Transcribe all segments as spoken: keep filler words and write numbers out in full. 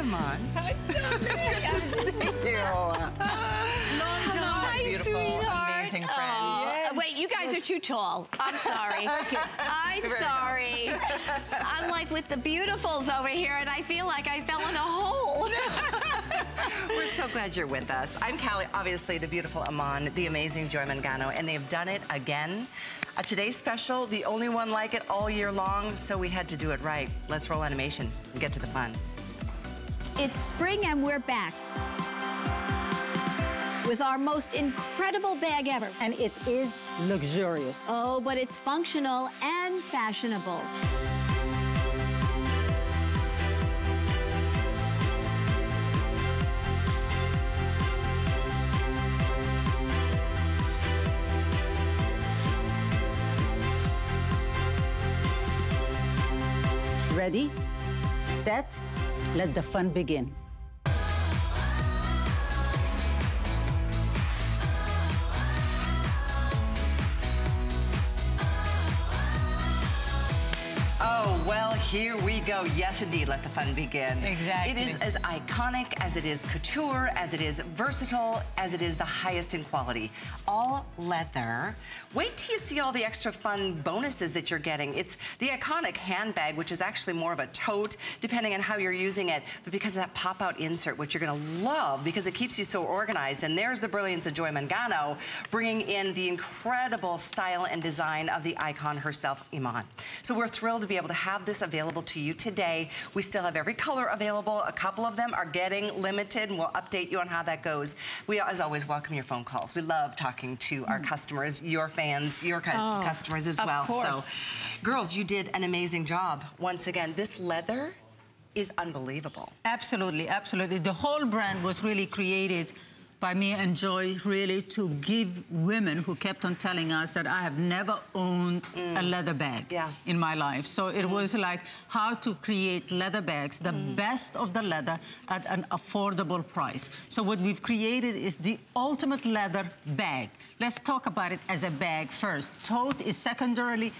Iman. Hi, Iman. Good to see you. Long time. Hi, beautiful, sweetheart. Amazing friend. Oh, yes. Wait, you guys yes. are too tall. I'm sorry. I'm sorry. I'm like with the beautifuls over here, and I feel like I fell in a hole. We're so glad you're with us. I'm Callie, obviously the beautiful Iman, the amazing Joy Mangano, and they have done it again. A Today Special, the only one like it all year long, so we had to do it right. Let's roll animation and get to the fun. It's spring and we're back with our most incredible bag ever. And it is luxurious. Oh, but it's functional and fashionable. Ready, set, let the fun begin. Oh, well, here we go. Yes, indeed, let the fun begin. Exactly. It is as iconic as it is couture, as it is versatile, as it is the highest in quality. All leather. Wait till you see all the extra fun bonuses that you're getting. It's the iconic handbag, which is actually more of a tote, depending on how you're using it, but because of that pop-out insert, which you're going to love because it keeps you so organized. And there's the brilliance of Joy Mangano, bringing in the incredible style and design of the icon herself, Iman. So we're thrilled to be able to have this available to you today. We still have every color available. A couple of them are getting limited, and we'll update you on how that goes. We, as always, welcome your phone calls. We love talking to our customers, your fans, your cu oh, customers as well. Of course. So, girls, you did an amazing job. Once again, this leather is unbelievable. Absolutely, absolutely. The whole brand was really created by me and Joy, really, to give women who kept on telling us that I have never owned mm. a leather bag yeah. in my life. So it mm. was like how to create leather bags, the mm. best of the leather at an affordable price. So what we've created is the ultimate leather bag. Let's talk about it as a bag first. Tote is secondarily,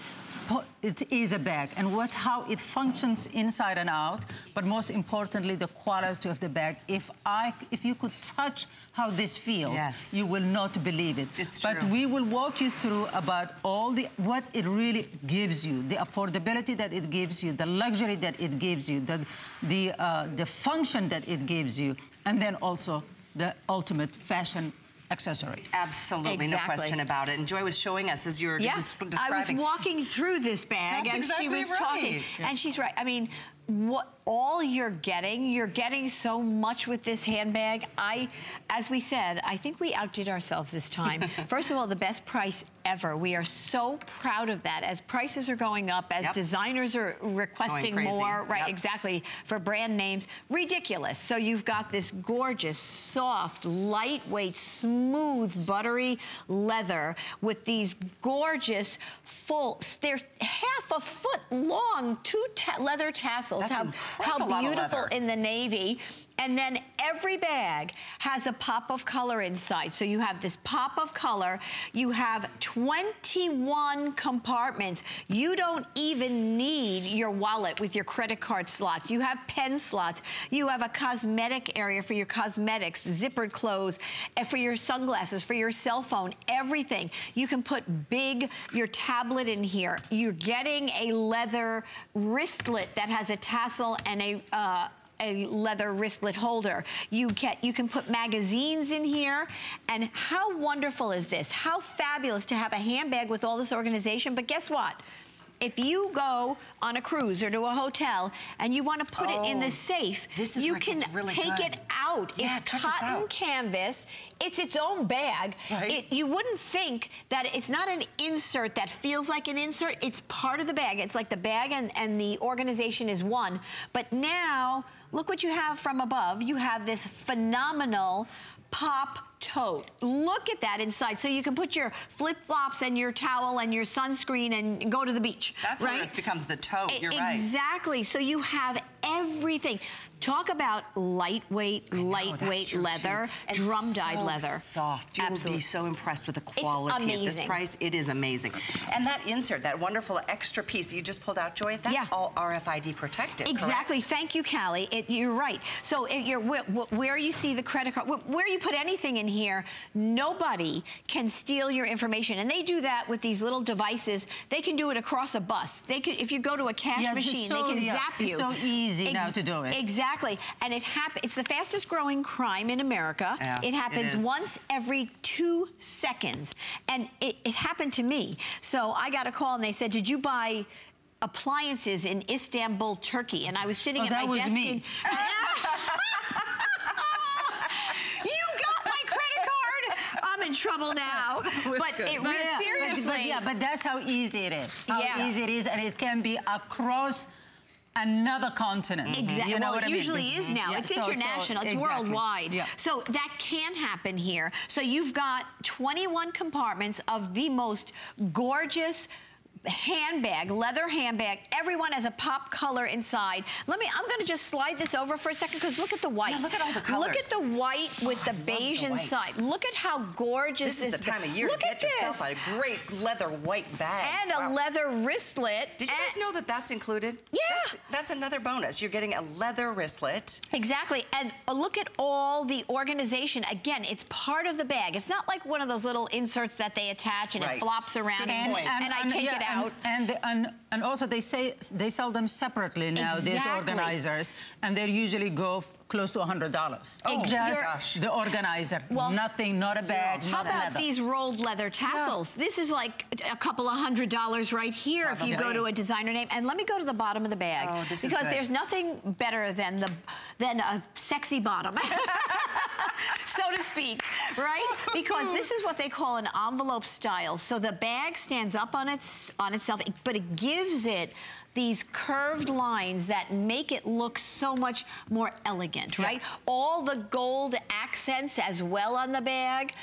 it is a bag, and what how it functions inside and out, but most importantly, the quality of the bag. If I, if you could touch how this feels, yes. you will not believe it. It's but true. We will walk you through about all the, what it really gives you, the affordability that it gives you, the luxury that it gives you, the, the, uh, the function that it gives you, and then also the ultimate fashion accessory. Absolutely, exactly. No question about it. And Joy was showing us as you were yeah. des describing. I was walking through this bag. That's and exactly she was right. talking. Yeah. And she's right. I mean, what all you're getting, you're getting so much with this handbag. I, as we said, I think we outdid ourselves this time. First of all, the best price ever. We are so proud of that. As prices are going up, as yep. designers are requesting more, right, yep. exactly, for brand names, ridiculous. So you've got this gorgeous, soft, lightweight, smooth, buttery leather with these gorgeous full, they're half a foot long, two ta leather tassels. How, how beautiful in the navy. And then every bag has a pop of color inside. So you have this pop of color. You have twenty-one compartments. You don't even need your wallet with your credit card slots. You have pen slots. You have a cosmetic area for your cosmetics, zippered clothes, for your sunglasses, for your cell phone, everything. You can put big, your tablet in here. You're getting a leather wristlet that has a tassel and a... Uh, a leather wristlet holder. You can, you can put magazines in here. And how wonderful is this? How fabulous to have a handbag with all this organization. But guess what? If you go on a cruise or to a hotel and you want to put oh, it in the safe, this is you like, can really take good. It out. Yeah, it's cotton out. Canvas. It's its own bag. Right? It, you wouldn't think that it's not an insert that feels like an insert. It's part of the bag. It's like the bag and, and the organization is one. But now, look what you have from above. You have this phenomenal pop tote. Look at that inside. So you can put your flip-flops and your towel and your sunscreen and go to the beach. That's right? Where it becomes the tote. You're exactly. right. Exactly. So you have everything. Talk about lightweight, know, lightweight leather, and drum-dyed so leather. Soft. You Absolutely. will be so impressed with the quality at this price. It is amazing. And that insert, that wonderful extra piece you just pulled out, Joy, that's yeah. all R F I D protected. Exactly. Correct? Thank you, Callie. It, you're right. So it, you're, where, where you see the credit card, where you put anything in here, nobody can steal your information. And they do that with these little devices. They can do it across a bus. They could, if you go to a cash yeah, machine, so, they can yeah, zap you. It's so easy Ex now to do it. Exactly. Exactly, and it happens. It's the fastest growing crime in America. Yeah, it happens it once every two seconds, and it, it happened to me. So I got a call, and they said, "Did you buy appliances in Istanbul, Turkey?" And I was sitting oh, at that my was desk. Me. In, in trouble now, but good. it but yeah, seriously. But, but yeah, but that's how easy it is. How yeah. easy it is, and it can be across another continent. Exactly. You know well, what it I mean? usually is now. Yeah. It's so, international. So, it's exactly. worldwide. Yeah. So that can happen here. So you've got twenty-one compartments of the most gorgeous handbag, leather handbag. Everyone has a pop color inside. Let me, I'm going to just slide this over for a second because look at the white. Yeah, look at all the colors. Look at the white with oh, the beige the inside. Look at how gorgeous this is. This is the time of year look to get at yourself this. a great leather white bag. And wow. a leather wristlet. Did you guys know that that's included? Yeah. That's, that's another bonus. You're getting a leather wristlet. Exactly. And look at all the organization. Again, it's part of the bag. It's not like one of those little inserts that they attach and right. it flops around and, and, and, and I take yeah, it out. Out. And, and and also they say they sell them separately now. Exactly. These organizers, and they usually go close to one hundred dollars. Oh, just gosh. the organizer. Well, nothing, not a bag. How about leather. these rolled leather tassels? Yeah. This is like a couple of hundred dollars right here Probably. if you go to a designer name. And let me go to the bottom of the bag oh, this because there's nothing better than the than a sexy bottom, so to speak, right? Because this is what they call an envelope style. So the bag stands up on its on itself, but it gives it these curved lines that make it look so much more elegant, yeah. right? All the gold accents as well on the bag.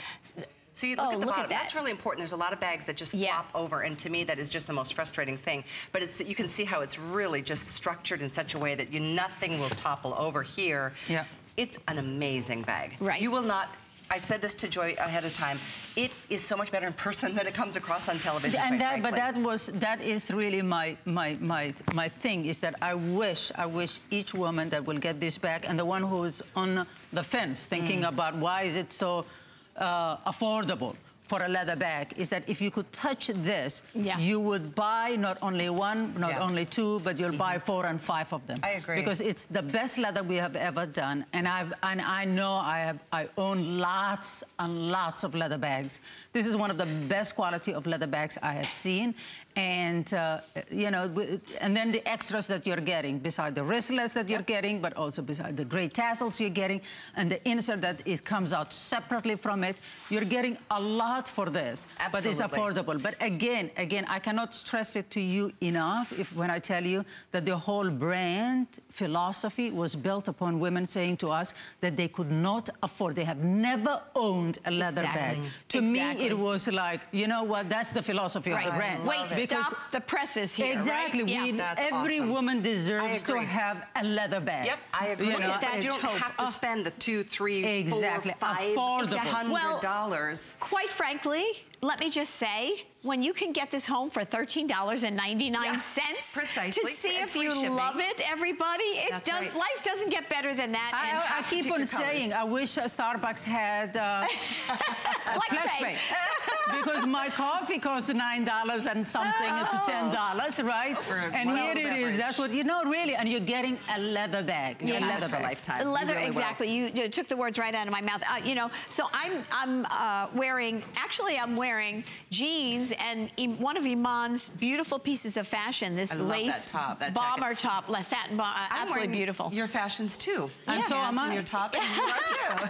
So you look oh, at the look bottom. At that. That's really important. There's a lot of bags that just yeah. flop over, and to me, that is just the most frustrating thing. But it's you can see how it's really just structured in such a way that you nothing will topple over here. Yeah, it's an amazing bag. Right, you will not. I said this to Joy ahead of time. It is so much better in person than it comes across on television. And that, but that was that is really my my my my thing is that I wish I wish each woman that will get this bag and the one who's on the fence thinking mm. about why is it so uh, affordable for a leather bag is that if you could touch this, yeah. you would buy not only one, not yeah. only two, but you'll mm-hmm. buy four and five of them. I agree. Because it's the best leather we have ever done. And I've and I know I have I own lots and lots of leather bags. This is one of the best quality of leather bags I have seen. And uh, you know, and then the extras that you're getting, beside the wristlets that you're yep. getting, but also beside the great tassels you're getting, and the insert that it comes out separately from it, you're getting a lot for this. Absolutely. But it's affordable. But again, again, I cannot stress it to you enough if when I tell you that the whole brand philosophy was built upon women saying to us that they could not afford, they have never owned a leather exactly. bag. To exactly. me, it was like, you know what? That's the philosophy right. of the brand. Wait. Because Stop the presses here. Exactly. Right? We, yeah, every awesome. woman deserves to have a leather bag. Yep, I agree. You Look know, at that. You don't hope. have to spend the two, three, exactly. four, five, exactly. hundred dollars. Well, quite frankly, let me just say, when you can get this home for thirteen ninety-nine yeah, precisely. to see if you shipping. love it, everybody, it That's does. Right. life doesn't get better than that. I, I, I keep on saying, I wish Starbucks had uh, FlexPay. Because my coffee costs nine dollars and something oh. to ten dollars, right? For and here it beverage. is. That's what, you know, really. And you're getting a leather bag. Yeah. A leather bag. For lifetime. Leather, you really exactly. You, you took the words right out of my mouth. Uh, you know, so I'm, I'm uh, wearing, actually I'm wearing jeans and one of Iman's beautiful pieces of fashion, this I love lace that top, that bomber jacket. top, la satin bomber, uh, absolutely beautiful. Your fashions too. Yeah. And so am I. Your top and you are too.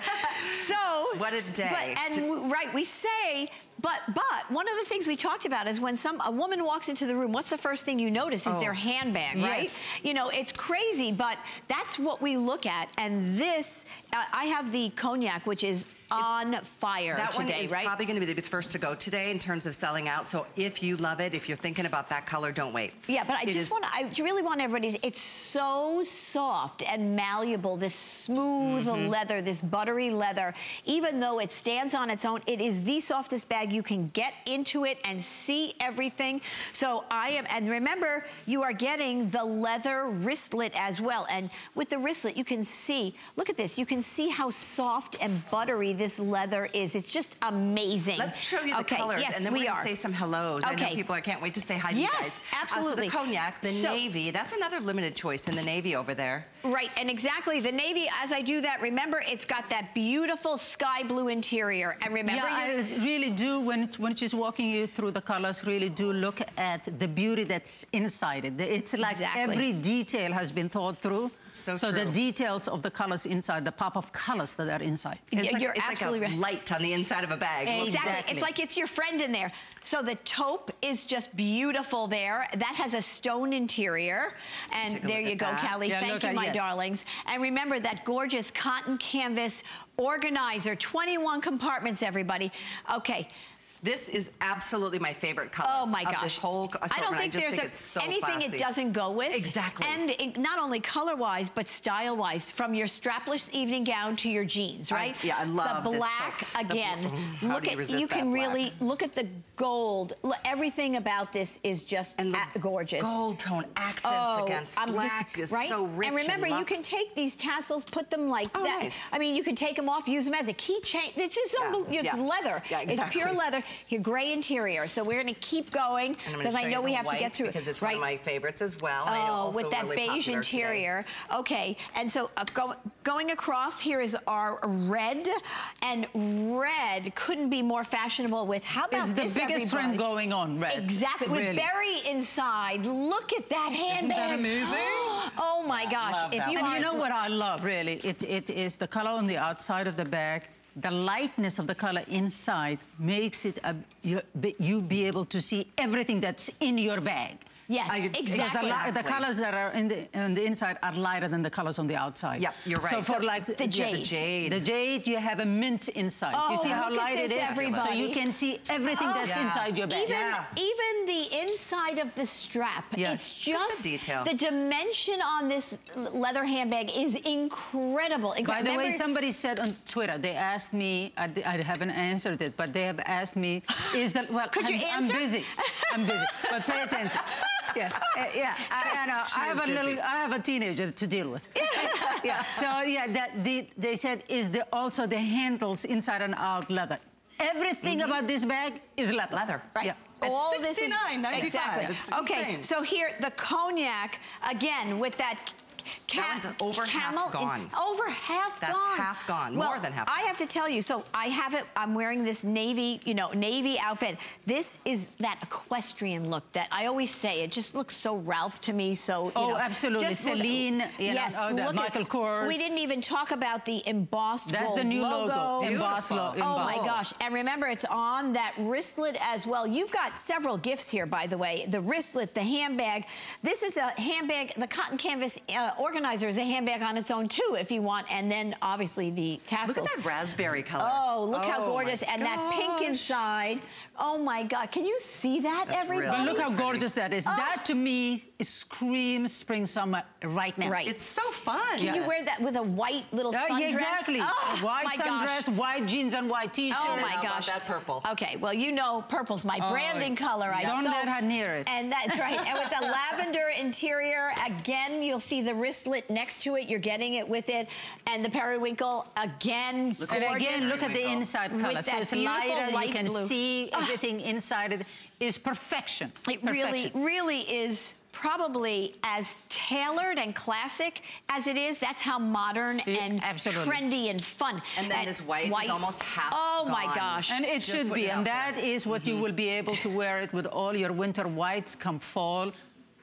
So what a day. But, and to... right, we say, but but one of the things we talked about is when some a woman walks into the room, what's the first thing you notice is oh. their handbag, right? Yes. You know, it's crazy, but that's what we look at. And this, uh, I have the cognac, which is on it's, fire that today, one is right? Probably going to be the first to go today in terms of selling out. So if you love it, if you're thinking about that color, don't wait. Yeah, but I it just want to—I really want everybody to, it's so soft and malleable. This smooth mm-hmm. leather, this buttery leather. Even though it stands on its own, it is the softest bag. You can get into it and see everything. So I am—and remember, you are getting the leather wristlet as well. And with the wristlet, you can see. Look at this. You can see how soft and buttery this leather is. It's just amazing. Let's show you the okay, colors, yes, and then we we're going to say some hellos. Okay. I know people, I can't wait to say hi to yes, you guys. Yes, absolutely. Uh, so the cognac, the so, navy, that's another limited choice in the navy over there. Right, and exactly. The navy, as I do that, remember, it's got that beautiful sky blue interior. And remember... Yeah, I really do, when, when she's walking you through the colors, really do look at the beauty that's inside it. It's like exactly. every detail has been thought through. So, so the details of the colors inside, the pop of colors that are inside. It's like, You're it's absolutely like a right. light on the inside of a bag. Exactly. exactly. It's like it's your friend in there. So the taupe is just beautiful there. That has a stone interior. And there you go, that. Callie. Yeah, Thank you, at, my yes. darlings. And remember that gorgeous cotton canvas organizer. twenty-one compartments, everybody. Okay. This is absolutely my favorite color. Oh my gosh! Of this whole I don't think I there's think a, so anything classy. It doesn't go with. Exactly. And it, not only color-wise, but style-wise, from your strapless evening gown to your jeans, right? I, yeah, I love the black this again. The, mm, look you at you can black? really look at the gold. Look, everything about this is just and a, gorgeous. Gold tone accents oh, against I'm black just, is right? so rich. And remember, and you can take these tassels, put them like oh, that. Nice. I mean, you can take them off, use them as a keychain. It's just yeah, it's yeah. leather. Yeah, exactly. It's pure leather. Your gray interior. So we're going to keep going because I know we have to get through it. Because it's right? one of my favorites as well. Oh, and also with that really beige interior. Today. Okay, and so uh, go, going across here is our red, and red couldn't be more fashionable. With how about it's this? It's the biggest everybody? trend going on. Red. Exactly. Really. With berry inside. Look at that handbag. Isn't that amazing? Oh my gosh! Love if you and you know what I love really, it it is the color on the outside of the bag. The lightness of the color inside makes it, a, you, you be able to see everything that's in your bag. Yes, I, exactly. The, the colors that are in the, on the inside are lighter than the colors on the outside. Yep, you're right. So, so for like the, the, jade. the jade, the jade, you have a mint inside. Oh, you see how light it is, everybody. So you can see everything oh, that's yeah. inside your bag. Even, yeah. even the inside of the strap. Yes. It's just the detail. The dimension on this leather handbag is incredible. By Remember, the way, somebody said on Twitter. They asked me. I, I haven't answered it, but they have asked me. Is that well? Could I'm, you answer? I'm busy. I'm busy. But pay attention. Yeah, uh, yeah. I, I know. I have a busy. little. I have a teenager to deal with. Yeah. yeah. So yeah, that the, they said is the also the handles inside and out leather. Everything mm-hmm. about this bag is leather. Leather, right? Yeah. All sixty-nine, this is ninety-five. Exactly. It's okay. Insane. So here the cognac again with that. Ca that over camel half gone. Over half That's gone. half gone. Well, More than half. I have to tell you. So I have it. I'm wearing this navy, you know, navy outfit. This is that equestrian look that I always say. It just looks so Ralph to me. So you oh, know, absolutely, just Celine. Look, you yes, know, oh, look Michael at, Kors. We didn't even talk about the embossed. That's gold the new logo. logo. Embossed logo. Oh my gosh! And remember, it's on that wristlet as well. You've got several gifts here, by the way. The wristlet, the handbag. This is a handbag. The cotton canvas. Uh, organizer is a handbag on its own too, if you want, and then obviously the tassels. Look at that raspberry color. Oh, look oh how gorgeous, and gosh. that pink inside. Oh my God, can you see that, That's everybody? Really but look how pretty. gorgeous that is. Uh, that to me screams spring summer right now. Right, it's so fun. Can yeah. you wear that with a white little uh, sundress? Yeah, exactly. Oh, white sundress, gosh. white jeans, and white T-shirt. Oh my gosh, that purple. Okay, well you know purple's my oh, branding color. I don't saw. let her near it. And that's right. And with the lavender interior, again, you'll see the wristlet next to it. You're getting it with it, and the periwinkle again. Look and again, look at the inside color. With so it's lighter. Light you can blue. see uh, everything inside it. Is perfection. It perfection. really, really is. Probably as tailored and classic as it is, that's how modern yeah, and absolutely. trendy and fun. And then this white, white is almost half Oh gone. my gosh. And it Just should be, it and that there. is what mm-hmm. you will be able to wear it with all your winter whites come fall.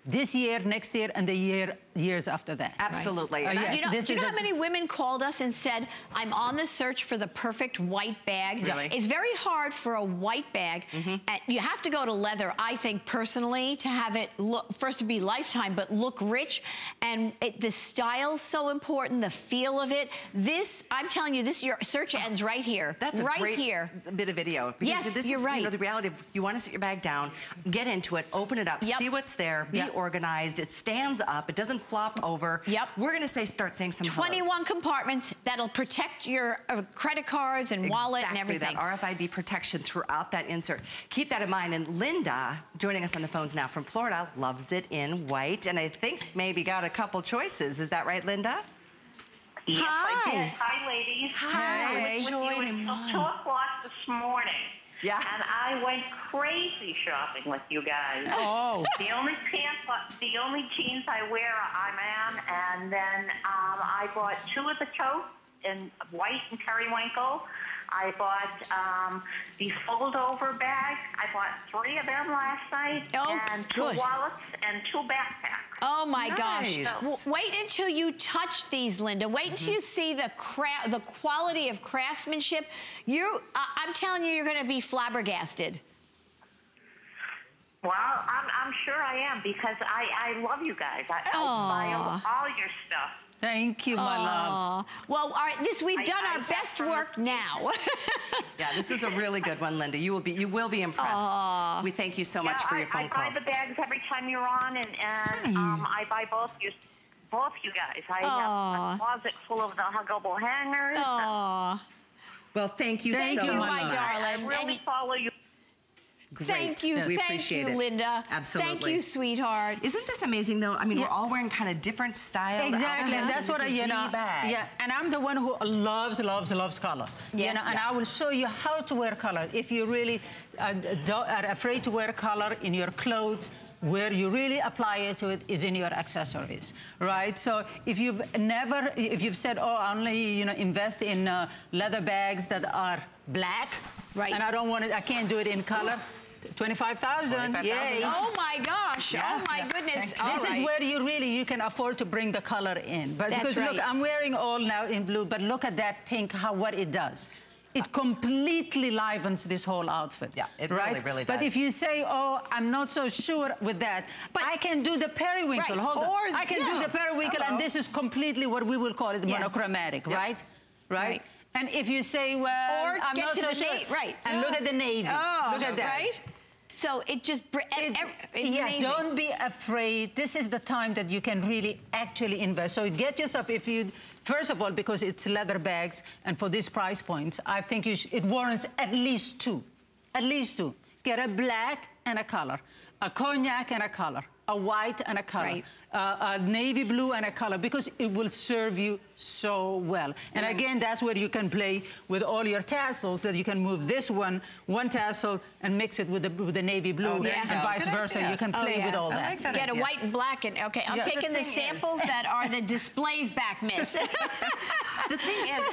this year, next year, and the year years after that. Absolutely. Right. Uh, yes, you know, this do you know how many women called us and said, I'm on the search for the perfect white bag. Really? It's very hard for a white bag. Mm-hmm. And you have to go to leather, I think, personally, to have it look, first to be lifetime, but look rich. And it, the style's so important, the feel of it. This, I'm telling you, this your search ends right here. That's a right great here. bit of video. Yes, this you're is, right. You know, the reality of you want to sit your bag down, get into it, open it up, yep. see what's there, be yep. organized. It stands up. It doesn't flop over. Yep. We're going to say start saying some twenty-one hellos. Compartments that'll protect your uh, credit cards and exactly wallet and everything. That R F I D protection throughout that insert. Keep that in mind. And Linda, joining us on the phones now from Florida, loves it in white. And I think maybe got a couple choices. Is that right, Linda? Yes, Hi. I did. Hi, ladies. Hi. I was with you until two o'clock this morning. Yeah. And I went crazy shopping with you guys. Oh. The only pants, the only jeans I wear are Iman, and then um, I bought two of the coats in white and periwinkle. I bought um, the fold-over bags. I bought three of them last night, oh, and two good. wallets and two backpacks. Oh my nice. gosh! So, wait until you touch these, Linda. Wait mm-hmm. until you see the cra the quality of craftsmanship. You, uh, I'm telling you, you're going to be flabbergasted. Well, I'm, I'm sure I am because I, I love you guys. I, I buy all your stuff. Thank you, my Aww. love. Well, all right, this we've I, done I, our I best work now. Yeah, this is a really good one, Linda. You will be you will be impressed. Aww. We thank you so yeah, much for I, your phone I call. I buy the bags every time you're on, and, and um, I buy both you both you guys. I Aww. have a closet full of the huggable hangers. Aww. Well, thank you thank so you, much, my darling. I really and follow you. Great. Thank you, we thank appreciate you, it. Linda. Absolutely. Thank you, sweetheart. Isn't this amazing, though? I mean, yeah. we're all wearing kind of different styles. Exactly, and that's what I, you know. Bag. Yeah, and I'm the one who loves, loves, loves color. Yeah, you know, yeah. and I will show you how to wear color. If you really uh, don't, are afraid to wear color in your clothes, where you really apply it to it is in your accessories, right? So if you've never, if you've said, oh, I only, you know, invest in uh, leather bags that are black. Right. And I don't want it, I can't do it in color. twenty-five thousand. Yay. Oh my gosh. Yeah. Oh my yeah. goodness. All this right. is where you really, you can afford to bring the color in. But That's because right. look, I'm wearing all now in blue, but look at that pink, how what it does. It completely livens this whole outfit. Yeah, it right? really, really does. But if you say, oh, I'm not so sure with that, but I can do the periwinkle. Right. Hold or, on. I can yeah. do the periwinkle, Hello. and this is completely what we will call it yeah. monochromatic, yeah. right? Right? Right. And if you say, well, or I'm get not to so the sure, right? And look at the navy. Oh, look at that. Right? So it just, it, it's yeah, amazing. Don't be afraid. This is the time that you can really actually invest. So get yourself, if you, first of all, because it's leather bags, and for this price point, I think you sh it warrants at least two. At least two. Get a black and a color, a cognac and a color, a white and a color, right. uh, a navy blue and a color, because it will serve you so well. And mm-hmm. again, that's where you can play with all your tassels, that you can move this one, one tassel, and mix it with the, with the navy blue, oh, yeah. and oh, vice versa. Idea. You can play oh, yeah. with all that. Like that. Get idea. a white and black, and okay, I'm yeah, taking the, the samples is. that are the displays back, miss. The thing is,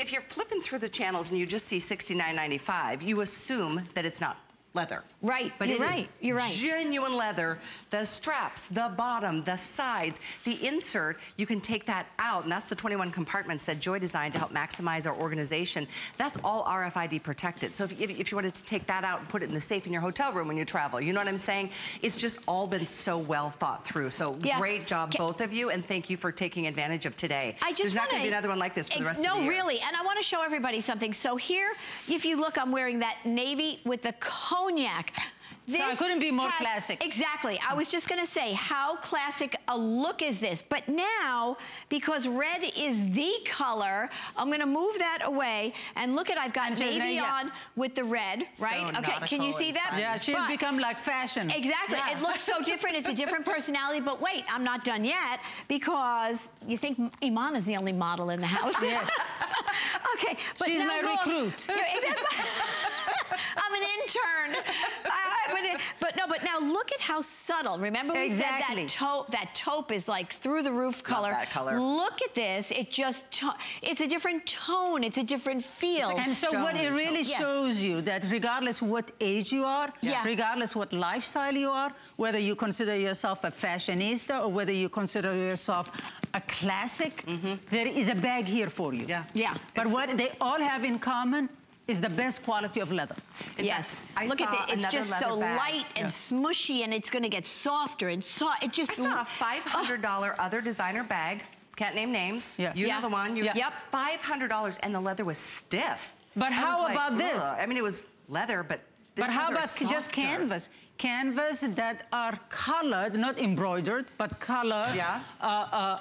if you're flipping through the channels and you just see sixty-nine ninety-five, you assume that it's not leather. Right, but you're it right. is you're right. genuine leather. The straps, the bottom, the sides, the insert, you can take that out, and that's the twenty-one compartments that Joy designed to help maximize our organization. That's all R F I D protected. So if, if, if you wanted to take that out and put it in the safe in your hotel room when you travel, you know what I'm saying? It's just all been so well thought through. So yeah. great job, can, both of you, and thank you for taking advantage of today. I just There's wanna, not gonna be another one like this for the rest no, of the year. No, really, and I wanna show everybody something. So here, if you look, I'm wearing that navy with the cone Cognac. This no, I couldn't be more has, classic. Exactly. I was just going to say, how classic a look is this? But now, because red is the color, I'm going to move that away. And look at, I've got Angelina, navy yeah. on with the red, right? So okay, can you see that? Fun. Yeah, she's become like fashion. Exactly. Yeah. It looks so different. It's a different personality. But wait, I'm not done yet, because you think Iman is the only model in the house. Yes. Okay. But she's my going, recruit. I'm an intern. I, but no, but now look at how subtle. Remember we exactly. said that taupe, that taupe is like through the roof color. Not that color. Look at this. It just, it's a different tone. It's a different feel. Like and so what it really tone. shows yeah. you that regardless what age you are, yeah. regardless what lifestyle you are, whether you consider yourself a fashionista or whether you consider yourself a classic, mm-hmm. there is a bag here for you. Yeah. Yeah. But it's, what they all have in common is the best quality of leather. In yes. Fact, look at it. It's just so bag. light and yes. smushy, and it's going to get softer and soft. It just. I saw a five hundred dollar oh. other designer bag. Can't name names. Yeah. You yeah. know the one. You, yep. yep. five hundred dollars, and the leather was stiff. But I how about like, this? Ugh. I mean, it was leather, but. This but how about just canvas? Canvas that are colored, not embroidered, but colored yeah. uh,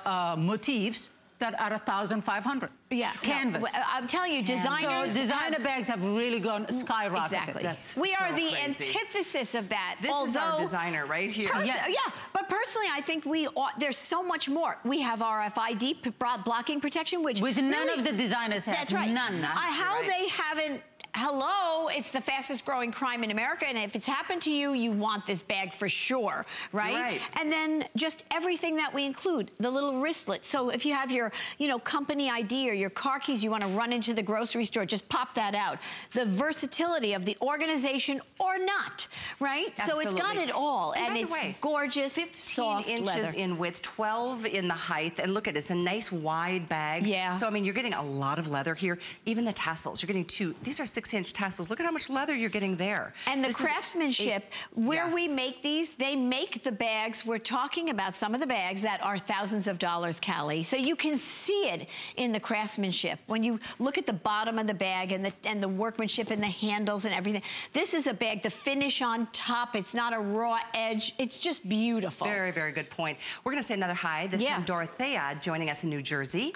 uh, uh, motifs that are one thousand five hundred. Yeah, canvas. No, I'm telling you, designers. So designer have, bags have really gone skyrocketed. Exactly. That's we so are the crazy. antithesis of that. This Although, is our designer right here. Yes. Yeah, but personally, I think we ought, there's so much more. We have R F I D blocking protection, which which none really, of the designers have. That's right. None. That's uh, how right. they haven't. Hello, it's the fastest growing crime in America, and if it's happened to you, you want this bag for sure, right? Right. And then just everything that we include, the little wristlet. So if you have your, you know, company I D or your car keys, you want to run into the grocery store, just pop that out. The versatility of the organization or not, right? Absolutely. So it's got it all, and, and by it's the way, gorgeous, fifteen soft inches leather. in width, twelve in the height, and look at it, it's a nice wide bag. Yeah. So I mean, you're getting a lot of leather here. Even the tassels, you're getting two. These are six. Six-inch tassels. Look at how much leather you're getting there. And the this craftsmanship, a, where yes. we make these, they make the bags. We're talking about some of the bags that are thousands of dollars, Callie. So you can see it in the craftsmanship. When you look at the bottom of the bag and the, and the workmanship and the handles and everything, this is a bag, the finish on top, it's not a raw edge. It's just beautiful. Very, very good point. We're going to say another hi. This yeah. is Dorothea joining us in New Jersey.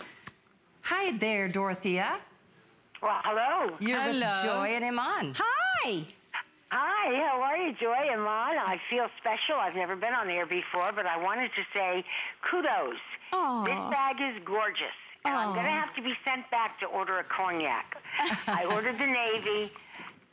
Hi there, Dorothea. Well, hello. You're hello. with Joy and Iman. Hi. Hi, how are you, Joy, Iman? I feel special. I've never been on air before, but I wanted to say kudos. Aww. This bag is gorgeous, and Aww. I'm going to have to be sent back to order a cognac. I ordered the navy,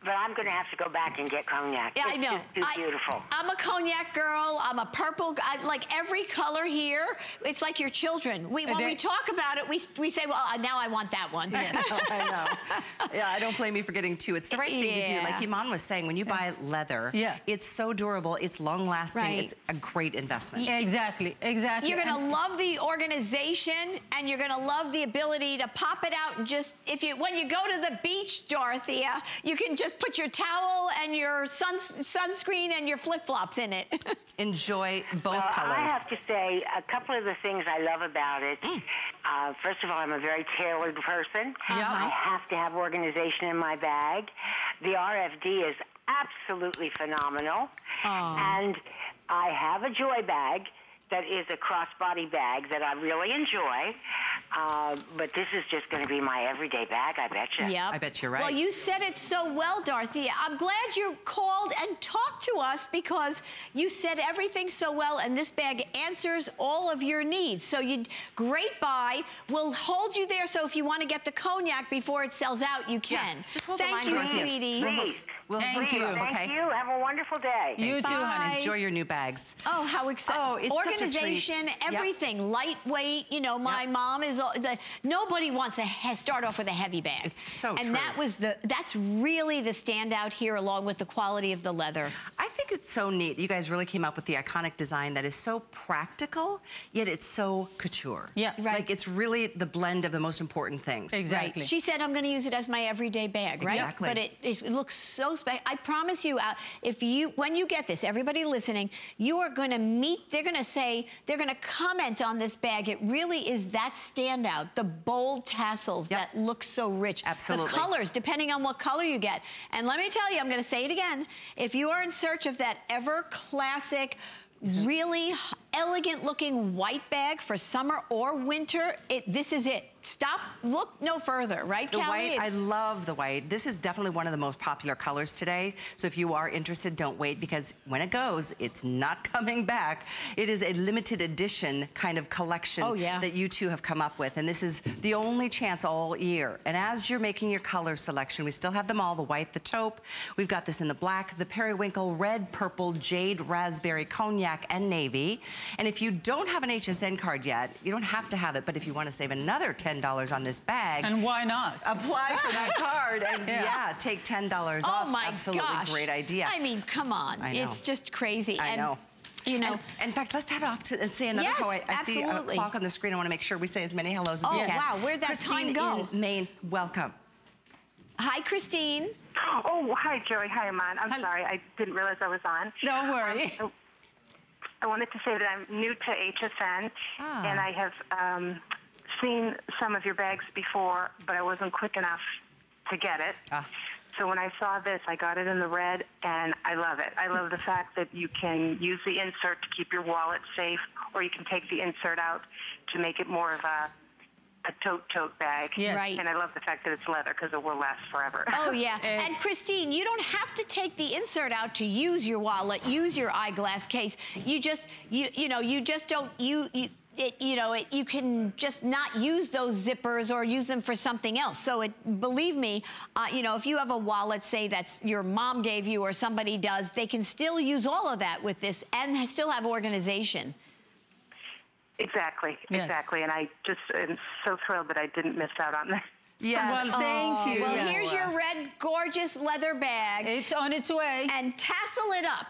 but I'm going to have to go back and get cognac. Yeah, it's I know. Too, too I, beautiful. I'm a cognac girl. I'm a purple. I, like every color here, it's like your children. We when we talk about it, we we say, well, now I want that one. Yes, I know. Yeah, I don't blame you for getting two. It's the right yeah. thing to do. Like Iman was saying, when you buy leather, yeah. it's so durable. It's long lasting. Right. It's a great investment. Exactly. Exactly. You're going to love the organization, and you're going to love the ability to pop it out and just if you when you go to the beach, Dorothea, you can just put your towel and your sun, sunscreen and your flip-flops in it. Enjoy both well, colors. I have to say a couple of the things I love about it. Mm. Uh, first of all, I'm a very tailored person. Yeah. I have to have organization in my bag. The R F D is absolutely phenomenal. Aww. And I have a Joy bag that is a crossbody bag that I really enjoy. Uh, but this is just going to be my everyday bag, I bet you. Yep. I bet you're right. Well, you said it so well, Dorothea. I'm glad you called and talked to us because you said everything so well, and this bag answers all of your needs. So you, great buy. We'll hold you there, so if you want to get the cognac before it sells out, you can. Yeah. Just hold Thank the line, Dorothea. Thank you, sweetie. Please. Well, thank you. Thank okay. you. Have a wonderful day. You Bye. too, honey. Enjoy your new bags. Oh, how exciting. Oh, it's Organization, such a treat. everything. Yep. Lightweight. You know, my yep. mom is... All, the, nobody wants to start off with a heavy bag. It's so and true. And that was the... That's really the standout here, along with the quality of the leather. I think it's so neat. You guys really came up with the iconic design that is so practical, yet it's so couture. Yeah. Right. Like, it's really the blend of the most important things. Exactly. Right. She said, I'm going to use it as my everyday bag, right? Exactly. But it, it looks so... I promise you, uh, if you when you get this, everybody listening, you are going to meet, they're going to say, they're going to comment on this bag. It really is that standout, the bold tassels yep. that look so rich. Absolutely. The colors, depending on what color you get. And let me tell you, I'm going to say it again, if you are in search of that ever classic, really elegant looking white bag for summer or winter, it, this is it. stop, look no further, right, Callie? The white, I love the white. This is definitely one of the most popular colors today. So if you are interested, don't wait, because when it goes, it's not coming back. It is a limited edition kind of collection oh, yeah. that you two have come up with. And this is the only chance all year. And as you're making your color selection, we still have them all, the white, the taupe. We've got this in the black, the periwinkle, red, purple, jade, raspberry, cognac, and navy. And if you don't have an H S N card yet, you don't have to have it, but if you want to save another ten dollars on this bag. And why not? Apply for that card and yeah. yeah, take ten dollars oh off. Oh my Absolutely gosh. Great idea. I mean, come on. I know. It's just crazy. I and know. You know, and, in fact, let's head off to and say another yes, hello. I, I see a clock on the screen. I want to make sure we say as many hellos as oh, we can. Oh, wow. Where'd that Christine time go? In Maine, welcome. Hi, Christine. Oh, hi, Joey. Hi, Iman. I'm hi. Sorry. I didn't realize I was on. Don't worry. Um, I wanted to say that I'm new to H S N, ah. and I have um, seen some of your bags before, but I wasn't quick enough to get it. Ah. So when I saw this, I got it in the red, and I love it. I love the fact that you can use the insert to keep your wallet safe, or you can take the insert out to make it more of a a tote-tote bag. Yes. Right. And I love the fact that it's leather, because it will last forever. Oh, yeah. And, and Christine, you don't have to take the insert out to use your wallet, use your eyeglass case. You just, you you know, you just don't, you... you It, you know, it, you can just not use those zippers or use them for something else. So, it, believe me, uh, you know, if you have a wallet, say that's your mom gave you or somebody does, they can still use all of that with this and still have organization. Exactly, yes. exactly. And I just am so thrilled that I didn't miss out on that. Yes, well, thank oh, you. Well, yeah. here's your red, gorgeous leather bag. It's on its way. And tassel it up.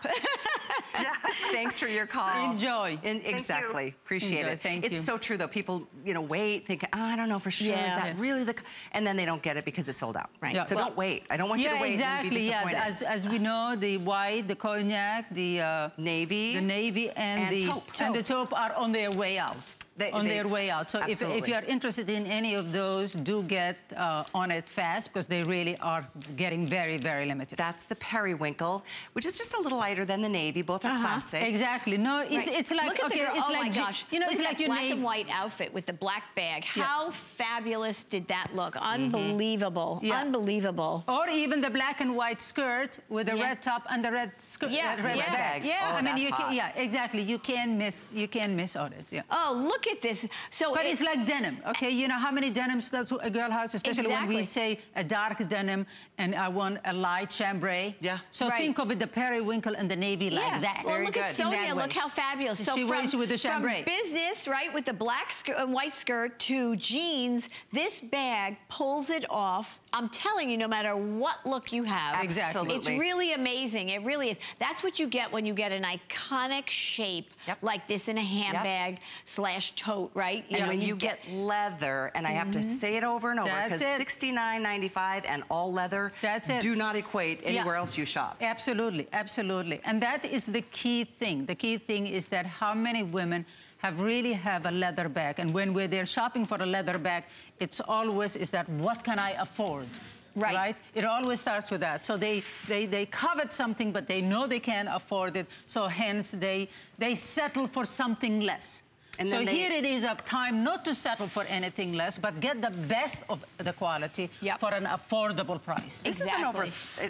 yeah. Thanks for your call. Enjoy. In, exactly. You. Appreciate Enjoy. It. Thank it's you. So true, though. People, you know, wait, think, oh, I don't know for sure. Yeah. Is that yeah. really the... And then they don't get it because it's sold out. Right. Yes. So well, don't wait. I don't want yeah, you to wait exactly, and be disappointed. Yeah, exactly. As, as we know, the white, the cognac, the... Uh, navy. The navy and, and the... Taupe. And the taupe are on their way out. They, on they, their way out. So if, if you are interested in any of those, do get uh, on it fast, because they really are getting very, very limited. That's the periwinkle, which is just a little lighter than the navy. Both are uh-huh. classic. Exactly. No, it's, right. it's like... Look at okay, the girl. It's oh, like, my gosh. You know, Look it's like your black navy. And white outfit with the black bag. How yeah. fabulous did that look? Unbelievable. Mm-hmm. yeah. Unbelievable. Or even the black and white skirt with the yeah. red top and the red skirt. Yeah, red yeah. bag. Yeah, oh, I mean, you can, yeah, exactly. You can miss. You can miss on it. Yeah. Oh, look. Look at this. So but it, it's like denim, okay? You know how many denims that a girl has, especially exactly. when we say a dark denim and I want a light chambray. Yeah. So right. think of it, the periwinkle and the navy yeah. like that. Well, Very look good. At Sonia. Look how fabulous. So she wears you with the chambray. From business, right, with the black skirt and white skirt to jeans, this bag pulls it off. I'm telling you, no matter what look you have. Exactly. It's really amazing. It really is. That's what you get when you get an iconic shape yep. like this in a handbag yep. slash tote, right? You and know, when you, you get, get leather, and I have mm-hmm. to say it over and over, because sixty-nine ninety-five and all leather That's it. Do not equate anywhere yeah. else you shop. Absolutely, absolutely. And that is the key thing. The key thing is that how many women have really have a leather bag, and when we're there shopping for a leather bag, it's always is that what can I afford, right? right? It always starts with that. So they they they covet something, but they know they can't afford it, so hence they they settle for something less. And so they... here it is a time not to settle for anything less, but get the best of the quality yep. for an affordable price. Exactly. This is an over.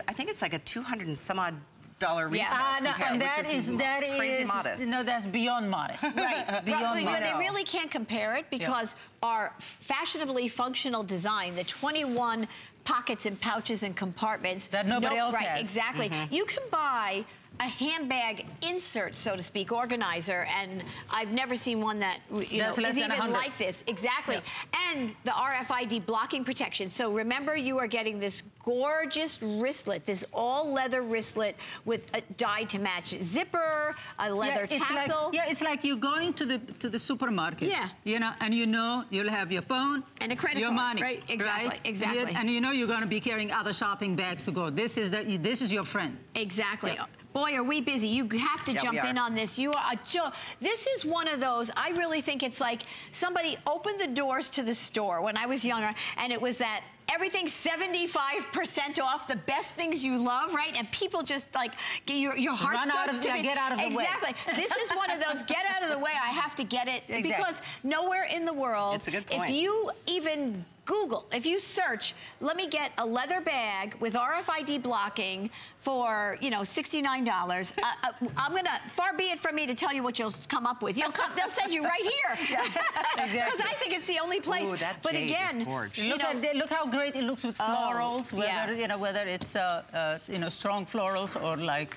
I think it's like a two hundred and some odd. Dollar retail yeah. uh, no, compare, and that which is, is that crazy is, modest. No, that's beyond modest. Right, beyond well, you know, modest. They really can't compare it because yeah. our fashionably functional design, the twenty-one pockets and pouches and compartments that nobody no, else right, has. Exactly. Mm-hmm. You can buy a handbag insert, so to speak, organizer, and I've never seen one that you know, is even one hundred. Like this. Exactly. Yeah. And the R F I D blocking protection. So remember, you are getting this gorgeous wristlet, this all-leather wristlet with a dye to match zipper, a leather yeah, tassel. Like, yeah, it's like you're going to the to the supermarket. Yeah. You know, and you know you'll have your phone and a credit your card, money. Right. Exactly. Right? Exactly. And, and you know you're going to be carrying other shopping bags to go. This is that. This is your friend. Exactly. Yeah. Boy, are we busy. You have to yeah, jump in on this. You are a jo This is one of those, I really think it's like somebody opened the doors to the store when I was younger, and it was that everything's seventy-five percent off, the best things you love, right? And people just like, get your, your heart Run starts out of, to yeah, be, get out of the exactly. way. Exactly. This is one of those, get out of the way, I have to get it. Exactly. Because nowhere in the world, it's a good point. If you even Google, if you search, let me get a leather bag with R F I D blocking for, you know, sixty-nine dollars. uh, I'm gonna, far be it from me to tell you what you'll come up with. You'll come, they'll send you right here. Because yeah, exactly. I think it's the only place. Ooh, that but again, you look, know, at the, look how great it looks with florals, oh, whether, yeah. you know, whether it's, uh, uh, you know, strong florals or like,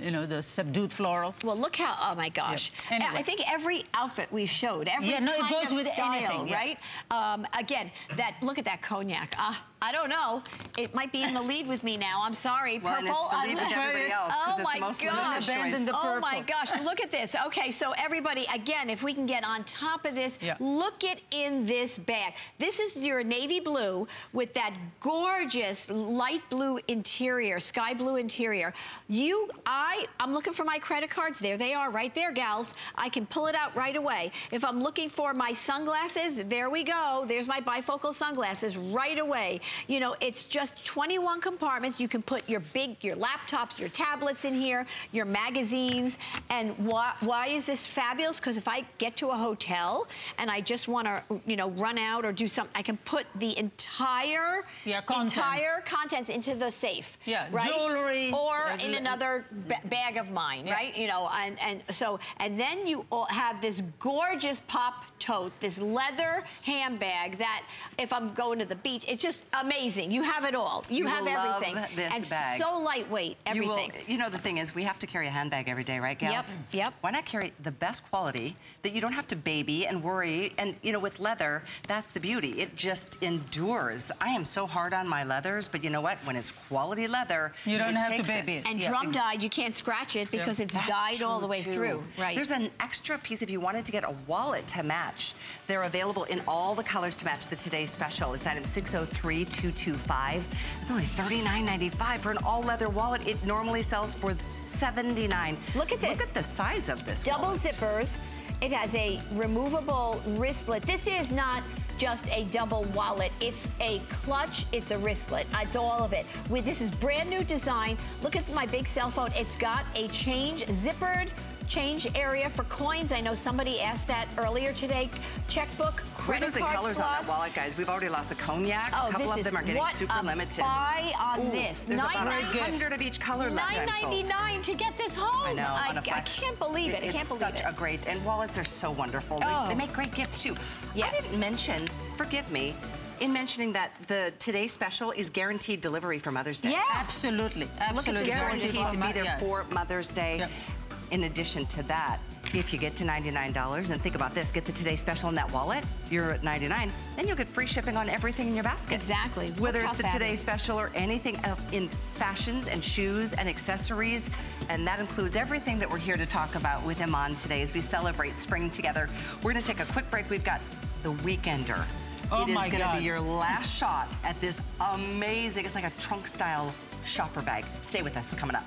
you know, the subdued florals. Well, look how, oh my gosh. Yeah. Anyway. I think every outfit we've showed, every yeah, no, kind it goes of with style, anything, yeah. right? Um, again, that look at that cognac. Uh, I don't know. It might be in the lead with me now. I'm sorry. Well, purple. It's the lead with everybody else, oh it's my most gosh. The oh my gosh. Look at this. Okay, so everybody, again, if we can get on top of this, yeah. look it in this bag. This is your navy blue with that gorgeous light blue interior, sky blue interior. You, I, I'm looking for my credit cards. There they are, right there, gals. I can pull it out right away. If I'm looking for my sunglasses, there we go. There's my bifocal sunglasses right away. You know, it's just twenty-one compartments. You can put your big, your laptops, your tablets in here, your magazines. And why, why is this fabulous? Because if I get to a hotel and I just want to, you know, run out or do something, I can put the entire, yeah, content. entire contents into the safe. Yeah, right? Jewelry. Or in another ba bag of mine, yeah. right? You know, and, and so, and then you all have this gorgeous pop tote, this leather handbag that if I'm going to the beach, it's just amazing. You have it all. You, you have will everything. Love this and bag. So lightweight, everything. You, will, you know, the thing is, we have to carry a handbag every day, right, gals? Yep, yep. Why not carry the best quality that you don't have to baby and worry? And, you know, with leather, that's the beauty. It just endures. I am so hard on my leathers, but you know what? When it's quality leather, you don't it have takes to baby it. it. And yeah. drum dyed, you can't scratch it because yeah. it's that's dyed all the way too. through. Right. There's an extra piece if you wanted to get a wallet to match. They're available in all the colors to match the Today Special. It's item six oh three, two two five. It's only thirty-nine ninety-five for an all-leather wallet. It normally sells for seventy-nine dollars. Look at this. Look at the size of this Double wallet. zippers. It has a removable wristlet. This is not just a double wallet. It's a clutch, it's a wristlet, it's all of it. With This is brand new design. Look at my big cell phone. It's got a change, zippered change area for coins. I know somebody asked that earlier today. Checkbook, credit We're losing card colors slots. on that wallet, guys. We've already lost the cognac. Oh, a couple of them are getting super limited. Buy on Ooh, this. There's nine, about one hundred of each color left, nine ninety-nine to get this home. I know. I, I can't believe it. it I can't believe it. It's such a great, and wallets are so wonderful. Oh. They, they make great gifts too. Yes. I didn't mention, forgive me, in mentioning that the Today Special is guaranteed delivery for Mother's Day. Yeah. Absolutely. Absolutely. It's guaranteed to be there yeah. for Mother's Day. Yeah. In addition to that, if you get to ninety-nine dollars, and think about this, get the Today Special in that wallet, you're at ninety-nine dollars, then you'll get free shipping on everything in your basket. Exactly. Whether it's the Today Special or anything of, in fashions and shoes and accessories, and that includes everything that we're here to talk about with Iman today as we celebrate spring together. We're gonna take a quick break. We've got The Weekender. Oh my God. It is gonna be your last shot at this amazing, it's like a trunk-style shopper bag. Stay with us, coming up.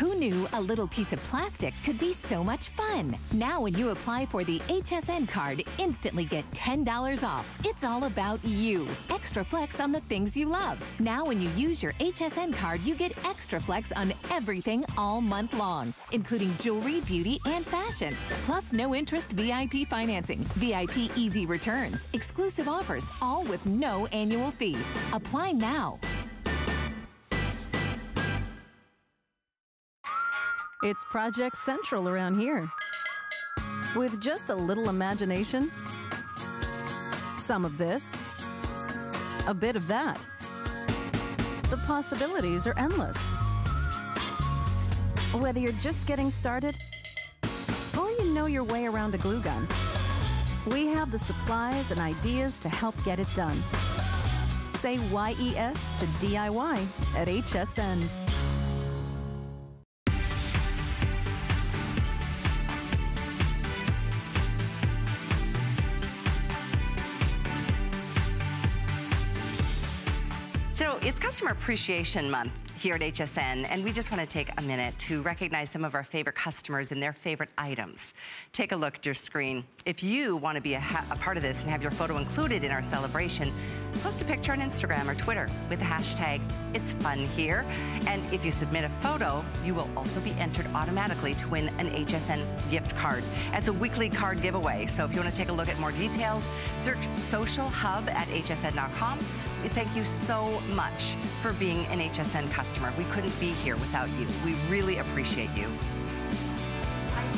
Who knew a little piece of plastic could be so much fun? Now when you apply for the H S N card, instantly get ten dollars off. It's all about you. Extra flex on the things you love. Now when you use your H S N card, you get extra flex on everything all month long, including jewelry, beauty, and fashion. Plus no interest V I P financing, V I P easy returns, exclusive offers, all with no annual fee. Apply now. It's Project Central around here. With just a little imagination, some of this, a bit of that, the possibilities are endless. Whether you're just getting started or you know your way around a glue gun, we have the supplies and ideas to help get it done. say Y E S to D I Y at H S N. So it's Customer Appreciation Month here at H S N, and we just want to take a minute to recognize some of our favorite customers and their favorite items. Take a look at your screen. If you want to be a, ha a part of this and have your photo included in our celebration, post a picture on Instagram or Twitter with the hashtag It's Fun Here. And if you submit a photo, you will also be entered automatically to win an H S N gift card. That's a weekly card giveaway. So if you want to take a look at more details, search Social Hub at H S N dot com. We thank you so much for being an H S N customer. Customer. We couldn't be here without you. We really appreciate you. I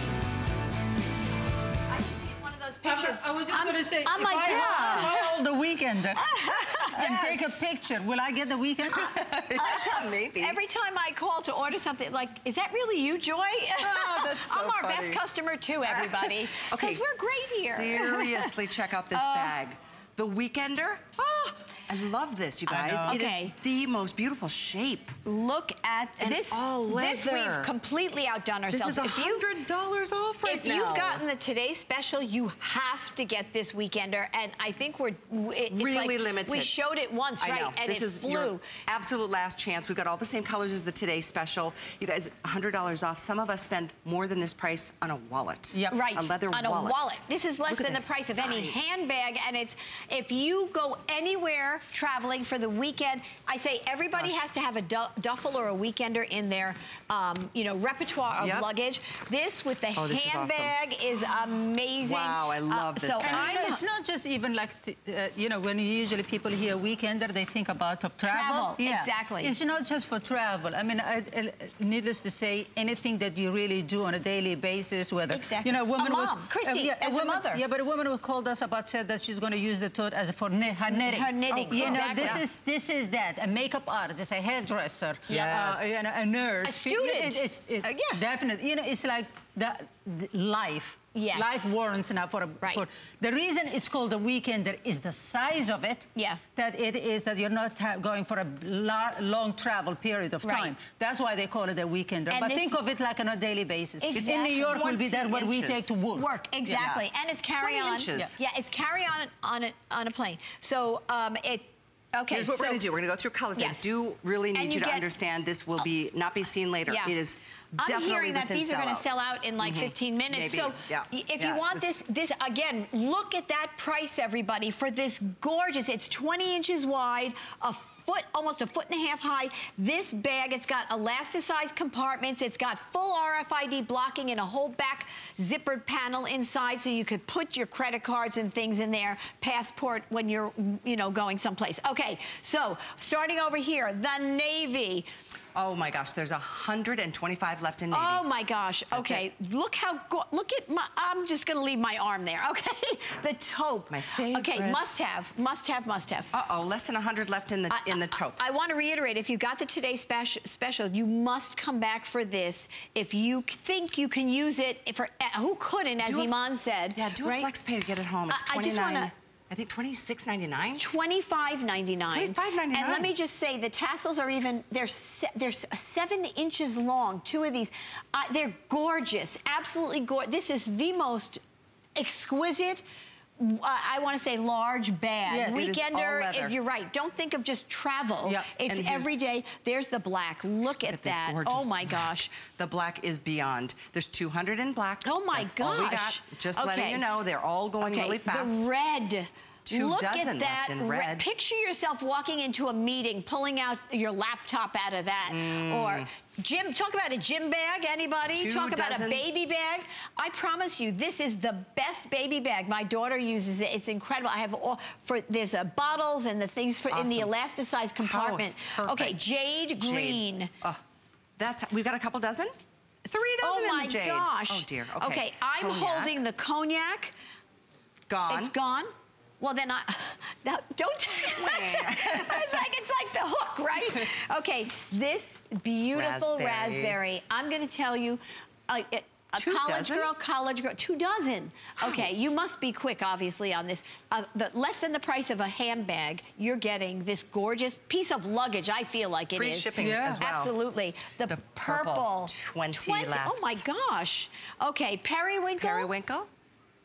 should take one of those pictures. I was, I was just going to say, I'm like, I, yeah. I'll hold the weekend and yes. take a picture. Will I get the weekend? I, I tell, maybe. Every time I call to order something, like, is that really you, Joy? Oh, that's so I'm our funny. best customer too, everybody. Okay, because we're great here. Seriously, check out this uh, bag. The Weekender. Oh, I love this, you guys. It okay. is the most beautiful shape. Look at and this. All this we've completely outdone ourselves. This is one hundred dollars off right if now. If you've gotten the Today Special, you have to get this Weekender. And I think we're... It, it's really like limited. We showed it once, I right? Know. And this it is flew. Your absolute last chance. We've got all the same colors as the Today Special. You guys, one hundred dollars off. Some of us spend more than this price on a wallet. Yep. Right. A leather on wallet. On a wallet. This is less Look than the price size. of any handbag. And it's... If you go anywhere traveling for the weekend, I say everybody Gosh. has to have a du duffel or a weekender in their, um, you know, repertoire of yep. luggage. This with the oh, handbag is, awesome. is amazing. Wow, I love uh, this. So and I'm, you know, it's not just even like, the, uh, you know, when usually people hear weekender, they think about of travel. Travel, yeah. exactly. It's not just for travel. I mean, I, I, needless to say, anything that you really do on a daily basis, whether, exactly. you know, a woman a mom, was... Christy, uh, yeah, as a, woman, a mother. Yeah, but a woman who called us about said that she's going to use the as for knit, her knitting, her knitting. Oh, you exactly. know, this is this is that a makeup artist, a hairdresser, yes. uh, you know, a nurse, a student, it, it, it, it, uh, yeah, definitely. You know, it's like the, the life. Yes. Life warrants now for a right. for the reason it's called a weekender is the size of it. Yeah. That it is that you're not going for a lar long travel period of right. time. That's why they call it a weekender. And but think of it like on a daily basis. Exactly. In New York will be that what we take to work. Work exactly, yeah. and it's carry on. Inches. Yeah, it's carry on on a, on a plane. So um, it. Okay. Here's what so, we're going to do. We're going to go through colors. Yes. I do really need you, you to get, understand this will be not be seen later. Yeah. It is. I'm hearing that these are going to sell out in like mm-hmm. fifteen minutes. Maybe. So yeah. if yeah. you want this, this again, look at that price, everybody, for this gorgeous. It's twenty inches wide, a foot, almost a foot and a half high. This bag, it's got elasticized compartments. It's got full R F I D blocking and a whole back zippered panel inside, so you could put your credit cards and things in there. Passport when you're, you know, going someplace. Okay, so starting over here, the navy. Oh my gosh, there's one hundred twenty-five left in navy. Oh my gosh, okay. okay. Look how, go look at my, I'm just gonna leave my arm there, okay? The taupe. My favorite. Okay, must have, must have, must have. Uh-oh, less than one hundred left in the I, in the taupe. I, I wanna reiterate, if you got the Today Special, special, you must come back for this. If you think you can use it, if for, uh, who couldn't, as Iman said. Yeah, do right? a flex pay to get it home, it's twenty-nine dollars. I just wanna, I think twenty-six ninety-nine? twenty-five ninety-nine. twenty-five ninety-nine. And let me just say, the tassels are even, they're, se they're seven inches long, two of these. Uh, they're gorgeous, absolutely gorgeous. This is the most exquisite, uh, I want to say large bag. Yes, Weekender, it is all you're right. Don't think of just travel. Yep. It's every day. There's the black. Look at, at that. Oh my black. gosh. The black is beyond. There's two hundred in black. Oh my That's gosh. All we got. Just okay. letting you know, they're all going okay. really fast. The red. Two Look at that. Red. Picture yourself walking into a meeting, pulling out your laptop out of that. Mm. Or gym, talk about a gym bag, anybody? Two talk dozen. about a baby bag. I promise you, this is the best baby bag. My daughter uses it. It's incredible. I have all, for there's uh, bottles and the things for awesome. in the elasticized compartment. Oh, okay, jade green. Jade. Oh, that's, we've got a couple dozen? Three dozen oh in the jade. Oh my gosh. Oh dear, okay. Okay, I'm cognac. holding the cognac. Gone. It's gone. Well, then I, that, don't, that's, that's like, it's like the hook, right? Okay, this beautiful raspberry, raspberry I'm gonna tell you, uh, it, A two college dozen? girl, college girl, two dozen. Okay, you must be quick, obviously, on this. Uh, the, less than the price of a handbag, you're getting this gorgeous piece of luggage. I feel like it Free is. Free shipping yeah. as well. Absolutely. The, the purple, purple twenty, twenty left. Oh my gosh. Okay, periwinkle. Periwinkle,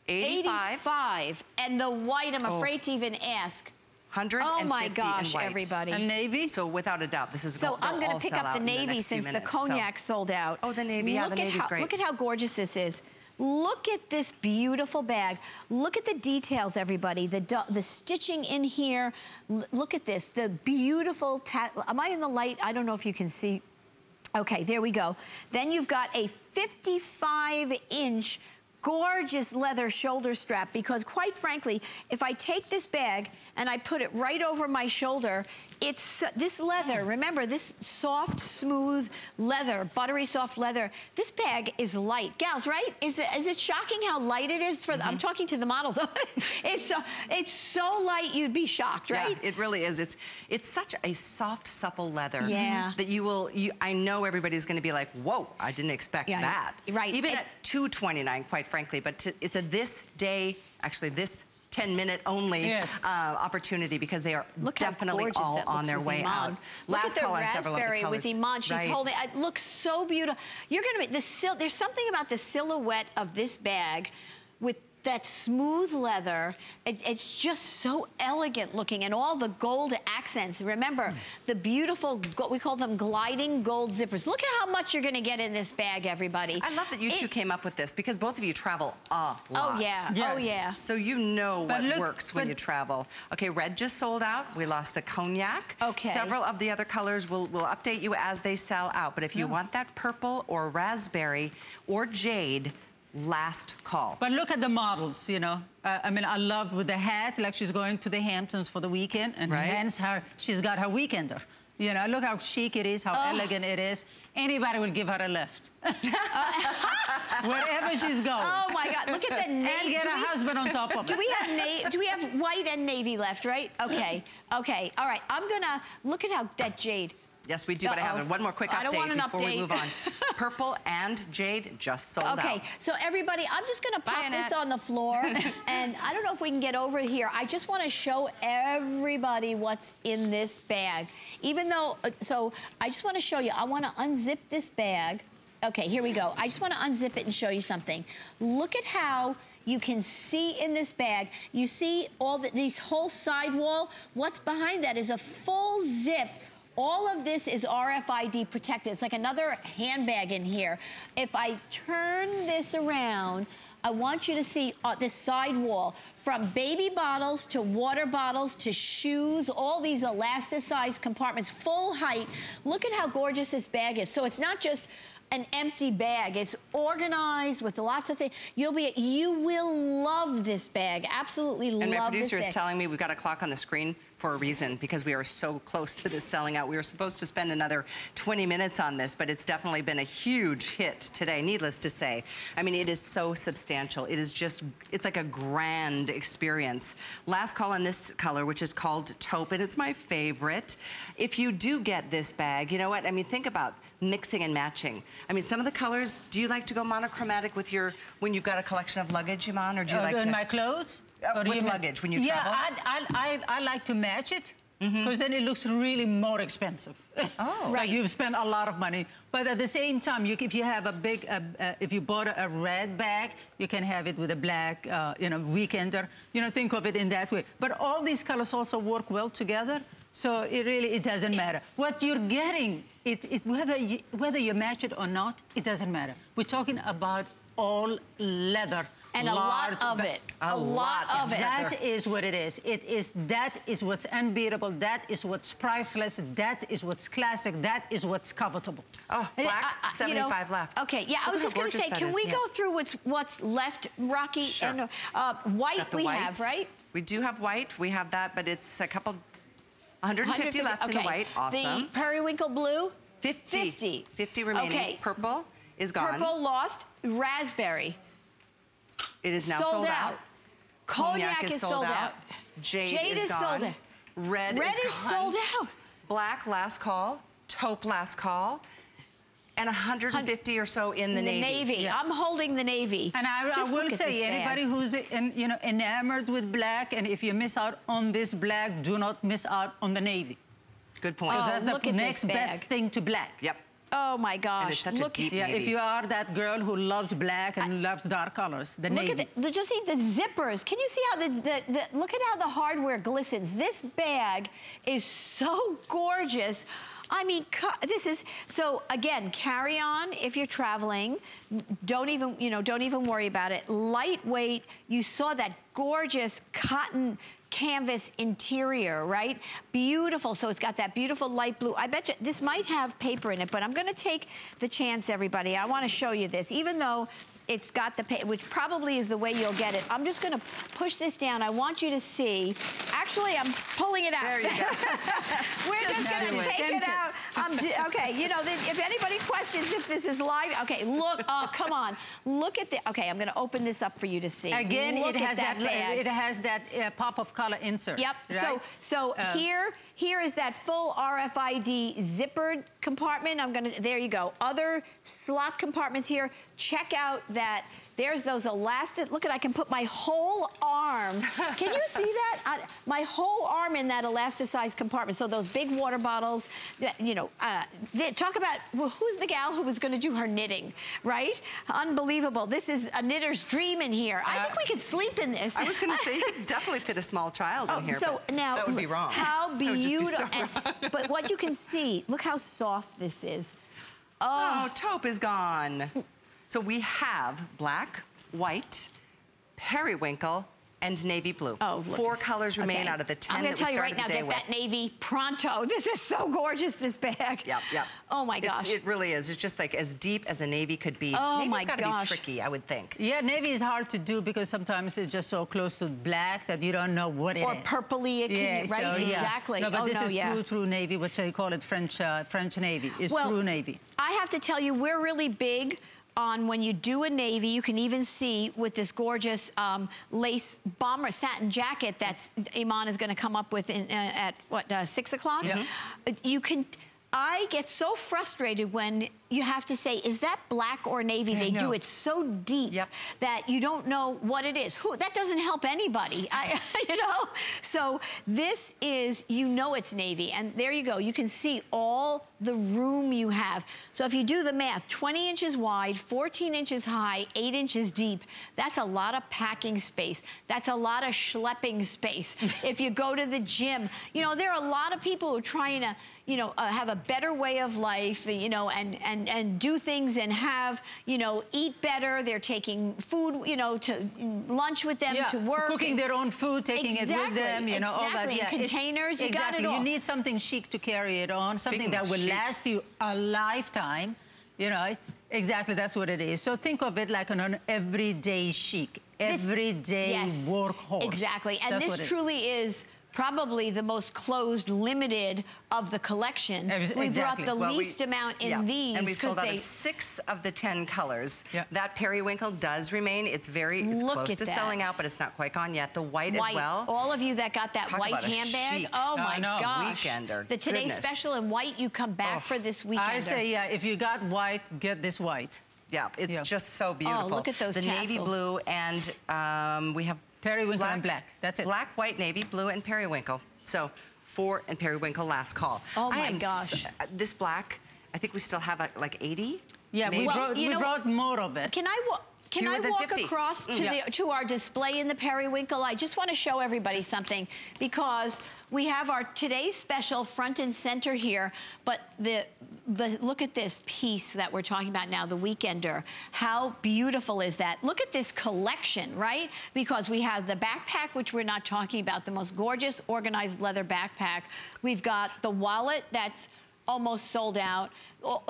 eighty-five. eighty-five. And the white, I'm afraid oh. to even ask. one hundred fifty. Oh my gosh, everybody. A navy? So without a doubt, this is so I'm going to pick up the navy since the cognac sold out. Oh, the navy, yeah, the navy's great. Look at how gorgeous this is. Look at this beautiful bag. Look at the details, everybody. The the stitching in here. L look at this. The beautiful tat. Am I in the light? I don't know if you can see. Okay, there we go. Then you've got a fifty-five inch gorgeous leather shoulder strap, because quite frankly, if I take this bag and I put it right over my shoulder, it's this leather, remember this soft, smooth leather, buttery soft leather, this bag is light. Gals, right? Is it, is it shocking how light it is? For the, mm-hmm. I'm talking to the models. it's, so, it's so light you'd be shocked, right? Yeah, it really is. It's, it's such a soft, supple leather yeah. that you will, you, I know everybody's gonna be like, whoa, I didn't expect yeah, that. Right. Even it, at two twenty-nine, quite frankly, but to, it's a this day, actually this ten minute only yes. uh, opportunity, because they are look definitely all on their way Iman. out. Look Last at call on several of the colors. With Iman, she's right. holding. It looks so beautiful. You're gonna be the sil. There's something about the silhouette of this bag, with that smooth leather. It, it's just so elegant looking, and all the gold accents. Remember mm. the beautiful. We call them gliding gold zippers. Look at how much you're gonna get in this bag, everybody. I love that you it, two came up with this, because both of you travel a lot. Oh yeah. Yes. Oh yeah. So you know but what look, works when you travel. Okay, red just sold out. We lost the cognac. Okay. Several of the other colors will will update you as they sell out. But if you mm. want that purple or raspberry or jade, last call. But look at the models, you know. Uh, I mean, I love with the hat, like she's going to the Hamptons for the weekend, and right. hence her, she's got her weekender. You know, look how chic it is, how oh. elegant it is. Anybody will give her a lift. Wherever she's going. Oh my God, look at the navy. And get do her we, husband on top of do it. We have do we have white and navy left, right? Okay, okay, all right. I'm gonna, look at how, that jade. Yes, we do, uh-oh. But I have one more quick update before update. we move on. Purple and jade just sold okay, out. Okay, so everybody, I'm just going to pop Bye, this on the floor, and I don't know if we can get over here. I just want to show everybody what's in this bag. Even though, so I just want to show you, I want to unzip this bag. Okay, here we go. I just want to unzip it and show you something. Look at how you can see in this bag, you see all the, these whole sidewall. What's behind that is a full zip. All of this is R F I D protected. It's like another handbag in here. If I turn this around, I want you to see uh, this sidewall, from baby bottles to water bottles to shoes, all these elasticized compartments, full height. Look at how gorgeous this bag is. So it's not just an empty bag. It's organized with lots of things. You'll be, you will love this bag. Absolutely love this bag. And my producer is telling me we've got a clock on the screen for a reason, because we are so close to this selling out. We were supposed to spend another twenty minutes on this, but it's definitely been a huge hit today, needless to say. I mean, it is so substantial. It is just, it's like a grand experience. Last call on this color, which is called taupe, and it's my favorite. If you do get this bag, you know what? I mean, think about mixing and matching. I mean, some of the colors, do you like to go monochromatic with your, when you've got a collection of luggage, Iman, or do you uh, like to? In my clothes? Uh, with luggage, when you yeah, travel? Yeah, I, I, I like to match it, because mm-hmm. then it looks really more expensive. Oh, right. Like you've spent a lot of money. But at the same time, you, if you have a big, uh, uh, if you bought a red bag, you can have it with a black, uh, you know, weekender. You know, think of it in that way. But all these colors also work well together, so it really, it doesn't matter. What you're getting, it, it, whether, you, whether you match it or not, it doesn't matter. We're talking about all leather. And a lot of it. A lot of it. That is what it is. It is, that is what's unbeatable. That is what's priceless. That is what's classic. That is what's covetable. Oh, black, I, I, seventy-five you know, left. Okay, yeah, I was just going to say, can we yeah. go through what's what's left, Rocky? Sure. And uh, white we white. have, right? We do have white. We have that, but it's a couple, one hundred fifty, one hundred fifty left okay. in the white. Awesome. The periwinkle blue? fifty. fifty. fifty remaining. Okay. Purple is gone. Purple lost. Raspberry. It is now sold, sold out. out. Cognac, Cognac is sold, sold out. out. Jade, Jade is, is gone. Sold out. Red, Red is, is gone. sold out. Black, last call. Taupe, last call. and one hundred fifty or so in the in Navy. The Navy. Yes. I'm holding the Navy. And I, I will say, anybody bag. who's in, you know, enamored with black, and if you miss out on this black, do not miss out on the Navy. Good point. Oh, that's the next best thing to black. Yep. Oh my gosh! And it's such look, a deep yeah, navy. If you are that girl who loves black and I, loves dark colors, the look navy. At the, did you see the zippers? Can you see how the, the the look at how the hardware glistens? This bag is so gorgeous. I mean, this is so again. Carry on if you're traveling. Don't even you know. Don't even worry about it. Lightweight. You saw that gorgeous cotton canvas interior, right? Beautiful. So it's got that beautiful light blue. I bet you this might have paper in it, but I'm going to take the chance, everybody. I want to show you this, even though it's got the paper, which probably is the way you'll get it. I'm just going to push this down. I want you to see. Actually, I'm pulling it out. There you go. We're just going to take it out. Um, okay, you know, if anybody questions if this is live, okay, look, oh, come on. Look at the, okay, I'm going to open this up for you to see. Again, it has that, that it has that uh, pop of color insert. Yep, right? so, so um. here, here is that full R F I D zippered compartment. I'm going to, there you go. Other slot compartments here. Check out that, there's those elastic, look at, I can put my whole arm, can you see that? I, my whole arm in that elasticized compartment. So those big water bottles, that, you know, uh, they, talk about, well, who's the gal who was gonna do her knitting, right? Unbelievable, this is a knitter's dream in here. Uh, I think we could sleep in this. I was gonna say, you could definitely fit a small child oh, in here, so now, that would be wrong. How beautiful, so but what you can see, look how soft this is. Oh, oh taupe is gone. So we have black, white, periwinkle, and navy blue. Oh, look. Four colors remain okay. out of the ten. I'm going to tell you right now, get with. that navy pronto. This is so gorgeous, this bag. Yep, yep. Oh my gosh, it's, it really is. It's just like as deep as a navy could be. Oh Navy's my gosh, got to be tricky, I would think. Yeah, navy is hard to do because sometimes it's just so close to black that you don't know what it or is. Or purpley, it can, yeah, right? So, yeah. Exactly. No, but oh, this no, is yeah. true, true navy, which they call it French, uh, French navy. It's well, true navy. I have to tell you, we're really big on when you do a navy. You can even see with this gorgeous um, lace bomber satin jacket that Iman is going to come up with in, uh, at what uh, six o'clock. Yeah. You can. I get so frustrated when you have to say, "Is that black or navy?" Yeah, they no. do it so deep yep. that you don't know what it is. Who that doesn't help anybody, I, you know. So this is, you know, it's navy, and there you go. You can see all the room you have. So if you do the math, twenty inches wide, fourteen inches high, eight inches deep. That's a lot of packing space. That's a lot of schlepping space. If you go to the gym, you know, there are a lot of people who are trying to, you know, uh, have a better way of life, you know, and, and, and do things and have, you know, eat better. They're taking food, you know, to lunch with them, yeah, to work. Cooking their own food, taking exactly, it with them, you know, exactly. all that. Yeah, containers, you exactly. got it all. You need something chic to carry it on, something Speaking that will last you a lifetime, you know. Exactly, that's what it is. So think of it like an, an everyday chic, this, everyday yes, workhorse. Exactly, and that's this truly is probably the most closed, limited of the collection. Exactly. We brought the well, least we, amount in yeah. these. And we sold out they, of six of the ten colors. Yeah. That periwinkle does remain. It's very, it's Look close to that. selling out, but it's not quite gone yet. The white, white as well. All of you that got that Talk white handbag. Oh no, my no. gosh. Weekender. The Today Goodness. Special in white, you come back oh. for this weekend. I say, yeah, if you got white, get this white. Yeah, it's yeah. just so beautiful. Oh, look at those The tassels. Navy blue, and um, we have periwinkle black, and black. That's it. Black, white, navy, blue, and periwinkle. So four and periwinkle last call. Oh my I am gosh. So, this black, I think we still have a, like eighty. Yeah, maybe. we, brought, well, we know, brought more of it. Can I walk? Can I walk fifty. Across to, yeah. the, to our display in the periwinkle? I just want to show everybody something, because we have our today's special front and center here, but the, the look at this piece that we're talking about now, the Weekender. How beautiful is that? Look at this collection, right? Because we have the backpack, which we're not talking about, the most gorgeous organized leather backpack. We've got the wallet that's almost sold out.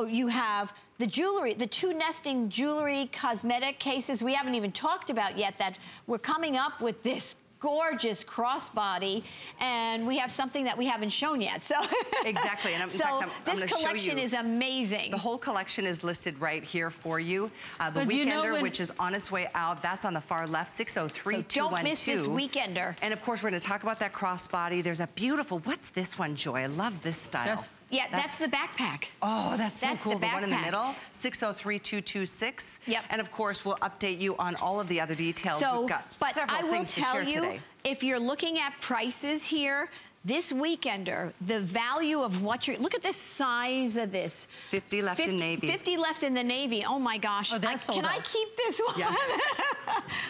You have the jewelry, the two nesting jewelry cosmetic cases we haven't even talked about yet, that we're coming up with this gorgeous crossbody, and we have something that we haven't shown yet. So exactly, and I'm, in so fact, I'm, this I'm gonna collection show you. Is amazing. The whole collection is listed right here for you. Uh, the but Weekender, you know when... which is on its way out, that's on the far left, six oh three two one two. So don't miss this Weekender. And of course, we're going to talk about that crossbody. There's a beautiful. What's this one, Joy? I love this style. That's Yeah, that's, that's the backpack. Oh, that's so that's cool. The, the one in the middle, six oh three, two two six. Yep. And of course, we'll update you on all of the other details. So, we've got but several I things will tell to share you, today. If you're looking at prices here, this weekender, the value of what you're, look at the size of this. fifty left fifty, in navy. fifty left in the navy. Oh my gosh. Oh, I, can I keep this one? Yes.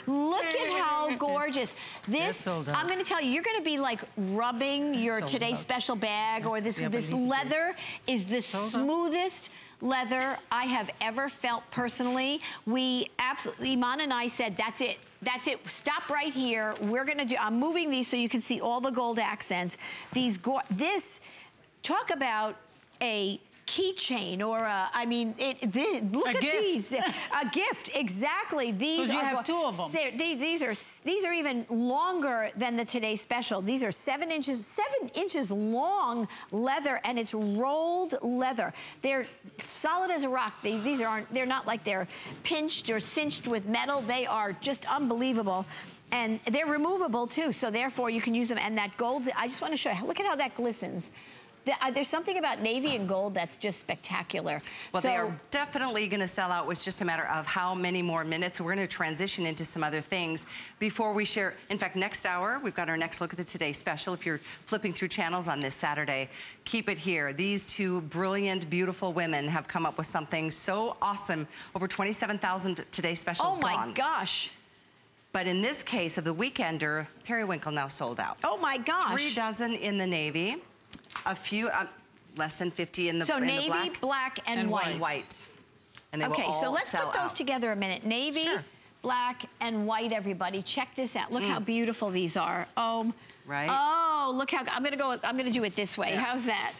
Look at how gorgeous. This, I'm gonna tell you, you're gonna be like rubbing your today's special bag or this, this leather is the smoothest leather I have ever felt personally. We absolutely, Iman and I said, that's it. That's it, stop right here. We're gonna do, I'm moving these so you can see all the gold accents. These, go this, talk about a keychain or a, I mean, it, this, look a at gift. These. A gift, exactly. These are, you have two of them. These, these, are, these are even longer than the Today Special. These are seven inches, seven inches long leather and it's rolled leather. They're solid as a rock. They, these aren't, they're not like they're pinched or cinched with metal. They are just unbelievable. And they're removable too, so therefore you can use them. And that gold, I just wanna show you, look at how that glistens. There's something about navy and gold that's just spectacular. Well, so, they are definitely going to sell out. It's just a matter of how many more minutes. We're going to transition into some other things before we share. In fact, next hour, we've got our next look at the Today Special. If you're flipping through channels on this Saturday, keep it here. These two brilliant, beautiful women have come up with something so awesome. Over twenty-seven thousand Today Specials gone. Oh, my gosh. But in this case of the Weekender, periwinkle now sold out. Oh, my gosh. Three dozen in the navy. A few, uh, less than fifty in the, so in navy, the black. So navy, black, and, and white. White. And they okay, will all so let's sell put those out. Together a minute. Navy, sure. Black, and white, everybody. Check this out. Look mm. how beautiful these are. Oh, right. Oh, look how, I'm gonna go, I'm gonna do it this way. Yeah. How's that?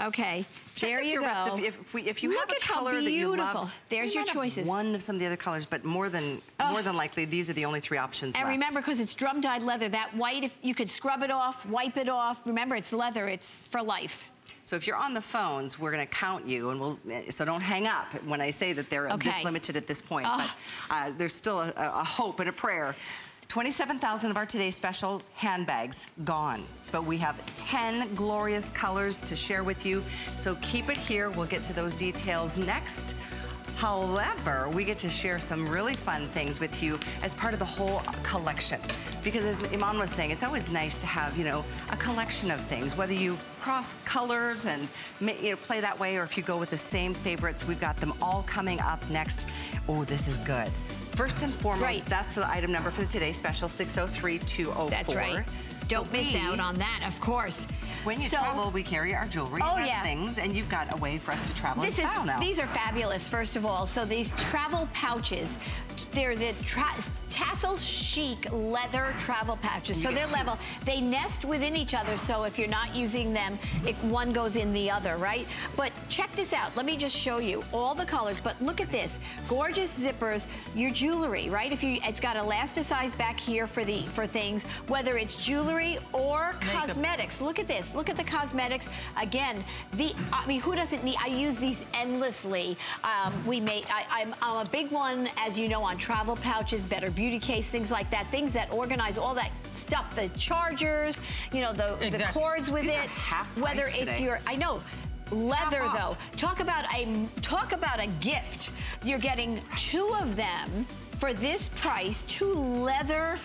Okay, check there you go. If, if, we, if you look have a color that you love, there's you your choices. One of some of the other colors, but more than oh. more than likely, these are the only three options. And left. Remember, because it's drum dyed leather, that white, if you could scrub it off, wipe it off. Remember, it's leather; it's for life. So if you're on the phones, we're going to count you, and we'll. So don't hang up when I say that they're okay. this limited at this point. Oh. But uh, there's still a, a hope and a prayer. twenty-seven thousand of our Today Special handbags gone, but we have ten glorious colors to share with you, so keep it here. We'll get to those details next. However, we get to share some really fun things with you as part of the whole collection, because as Iman was saying, it's always nice to have, you know, a collection of things, whether you cross colors and, you know, play that way, or if you go with the same favorites. We've got them all coming up next. Oh, this is good. First and foremost, right. that's the item number for the Today Special, six oh three, two oh four. That's right. Don't we, miss out on that, of course. When you so, travel, we carry our jewelry oh, and our yeah. things, and you've got a way for us to travel this in style is, now. These are fabulous, first of all. So these travel pouches, they're the tassel chic leather travel pouches. So they're two. level. They nest within each other, so if you're not using them, it, one goes in the other, right? But check this out. Let me just show you all the colors, but look at this. Gorgeous zippers, your jewelry, right? If you, it's got elasticized back here for, the, for things, whether it's jewelry, or makeup. Cosmetics. Look at this. Look at the cosmetics. Again, the I mean, who doesn't need? I use these endlessly. Um, we made. I, I'm, I'm a big one, as you know, on travel pouches, better beauty case, things like that. Things that organize all that stuff. The chargers, you know, the, exactly. the cords with these it. Are half price whether it's today. your, I know. Leather though. Talk about a talk about a gift. You're getting two of them for this price. Two leather.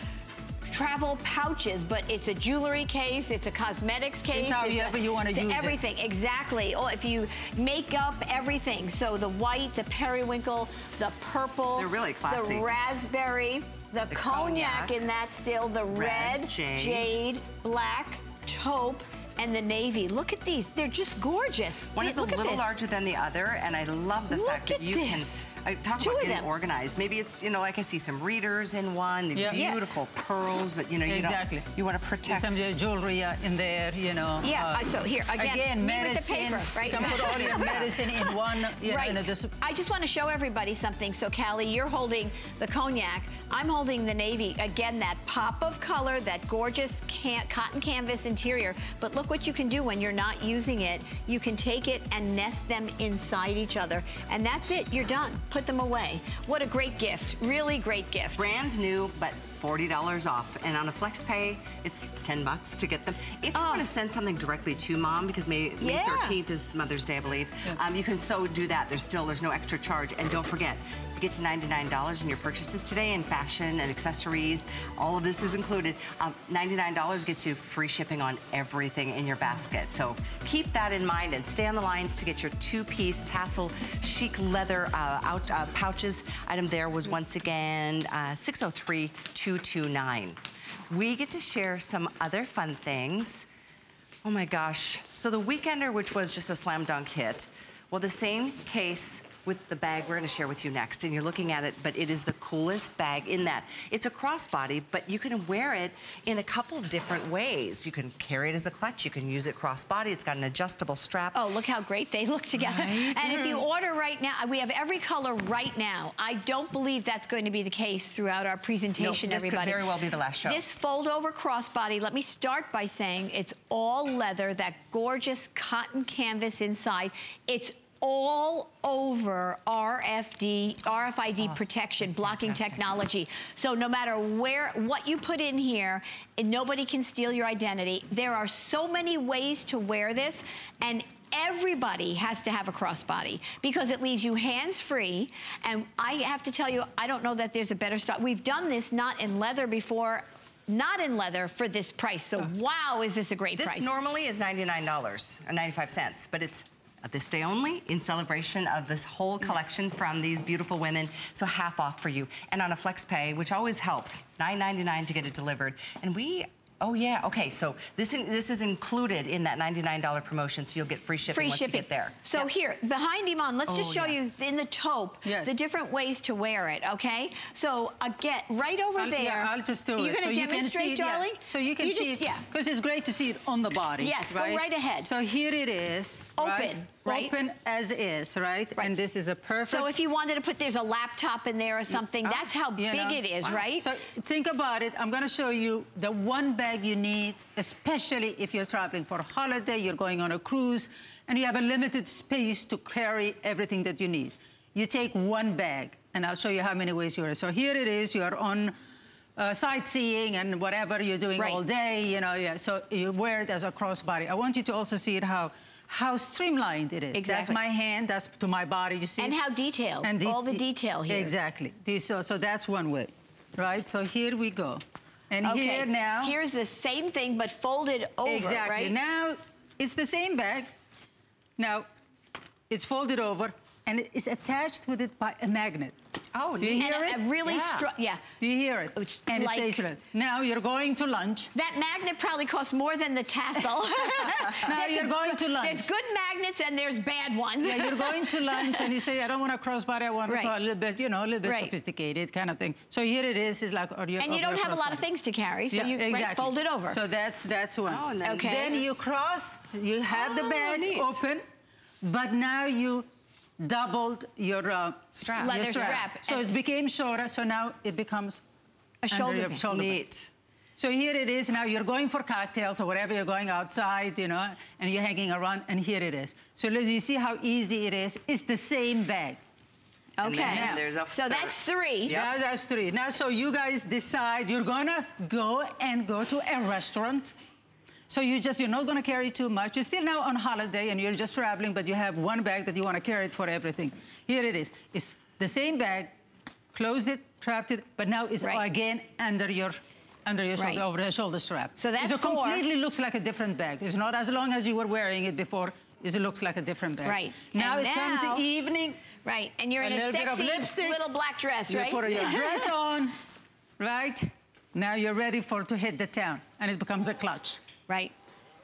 Travel pouches, but it's a jewelry case, it's a cosmetics case. It's however you want to use everything. It. Exactly. Oh, if you make up everything. So the white, the periwinkle, the purple, they're really classy. The raspberry, the, the cognac, cognac in that still, the red, red jade. jade, black, taupe, and the navy. Look at these. They're just gorgeous. One is a little larger than the other, and I love the fact that you can. I talk Two about getting them. organized. Maybe it's, you know, like I see some readers in one, the yeah. beautiful yeah. pearls that, you know, you, exactly. you want to protect. Some jewelry in there, you know. Yeah, uh, so here, again, again medicine. The paper, right? You can put all your medicine in one. You right. know, in a I just want to show everybody something. So, Callie, you're holding the cognac. I'm holding the navy. Again, that pop of color, that gorgeous can cotton canvas interior. But look what you can do when you're not using it. You can take it and nest them inside each other. And that's it. You're done. Put them away. What a great gift. Really great gift. Brand new, but forty dollars off. And on a flex pay, it's ten bucks to get them. If oh. you want to send something directly to mom, because May, yeah. May thirteenth is Mother's Day, I believe, yeah. um, you can so do that. There's still, there's no extra charge. And don't forget, you get to ninety-nine dollars in your purchases today in fashion and accessories. All of this is included. Um, ninety-nine dollars gets you free shipping on everything in your basket. So keep that in mind and stay on the lines to get your two-piece tassel chic leather uh, out uh, pouches. Item there was once again uh, six oh three, two two nine. We get to share some other fun things. Oh my gosh. So the Weekender, which was just a slam dunk hit, well, the same case with the bag we're gonna share with you next, and you're looking at it, but it is the coolest bag in that it's a crossbody, but you can wear it in a couple different ways. You can carry it as a clutch, you can use it crossbody, it's got an adjustable strap. Oh, look how great they look together. Right. And if you order right now, we have every color right now. I don't believe that's going to be the case throughout our presentation, nope, this everybody. This could very well be the last show. This fold-over crossbody, let me start by saying it's all leather, that gorgeous cotton canvas inside. It's all over R F D, R F I D oh, protection, blocking fantastic. Technology. So no matter where, what you put in here, nobody can steal your identity. There are so many ways to wear this, and everybody has to have a crossbody because it leaves you hands-free. And I have to tell you, I don't know that there's a better style. We've done this not in leather before, not in leather for this price. So oh. wow, is this a great this price. This normally is ninety-nine dollars and ninety-five cents, but it's this day only in celebration of this whole collection from these beautiful women. So half off for you. And on a flex pay, which always helps, nine ninety-nine to get it delivered. And we, oh yeah, okay, so this, in, this is included in that ninety-nine dollar promotion, so you'll get free shipping free once shipping. you get there. So yep. here, behind Iman, let's oh, just show yes. you in the taupe yes. the different ways to wear it, okay? So again, right over I'll, there. Yeah, I'll just do you're it. You're gonna so demonstrate, you can see it, darling? Yeah. So you can you see just, it, because yeah. it's great to see it on the body. Yes, right? Go right ahead. So here it is. Open. Right? Right? Open as is, right? right? And this is a perfect... So if you wanted to put, there's a laptop in there or something, uh, that's how big know, it is, wow. right? So think about it. I'm gonna show you the one bag you need, especially if you're traveling for a holiday, you're going on a cruise, and you have a limited space to carry everything that you need. You take one bag, and I'll show you how many ways you are. So here it is, you're on uh, sightseeing and whatever you're doing right. all day, you know, yeah. So you wear it as a crossbody. I want you to also see it how... how streamlined it is. Exactly. That's my hand, that's to my body, you see? And how detailed, and de all the detail here. Exactly. So, so that's one way, right? So here we go. And okay. here now... here's the same thing, but folded over, exactly. right? Now, it's the same bag. Now, it's folded over, and it's attached with it by a magnet. Oh, do you hear and it? A really yeah. strong, yeah. Do you hear it? It's and like, it stays right. Now you're going to lunch. That magnet probably costs more than the tassel. Now there's you're a, going to lunch. There's good magnets and there's bad ones. Yeah, you're going to lunch and you say, I don't want a crossbody, I want right. a little bit, you know, a little bit right. sophisticated kind of thing. So here it is, it's like... Or you're, and you don't have a lot of things to carry, so yeah, you exactly. right, fold it over. So that's, that's one. Oh, and then, okay. then you cross, you have oh, the bag neat. open, but now you... doubled your uh, strap. Leather your strap. strap. So and it became shorter, so now it becomes a shoulder band. Shoulder band. So here it is, now you're going for cocktails or whatever, you're going outside, you know, and you're hanging around, and here it is. So Liz, you see how easy it is? It's the same bag. Okay. And there's a so that's three. Yep. Yeah, that's three. Now, so you guys decide you're gonna go and go to a restaurant. So you just, you're not going to carry too much. You're still now on holiday and you're just traveling, but you have one bag that you want to carry it for everything. Here it is. It's the same bag, closed it, trapped it, but now it's right. again under your, under your right. shoulder, over the shoulder strap. So that's so it four. completely looks like a different bag. It's not as long as you were wearing it before. It looks like a different bag. Right. Now and it now, comes the evening. Right. And you're in a, a sexy lipstick, little black dress, right? You put your dress on, right? Now you're ready for to hit the town and it becomes a clutch. Right.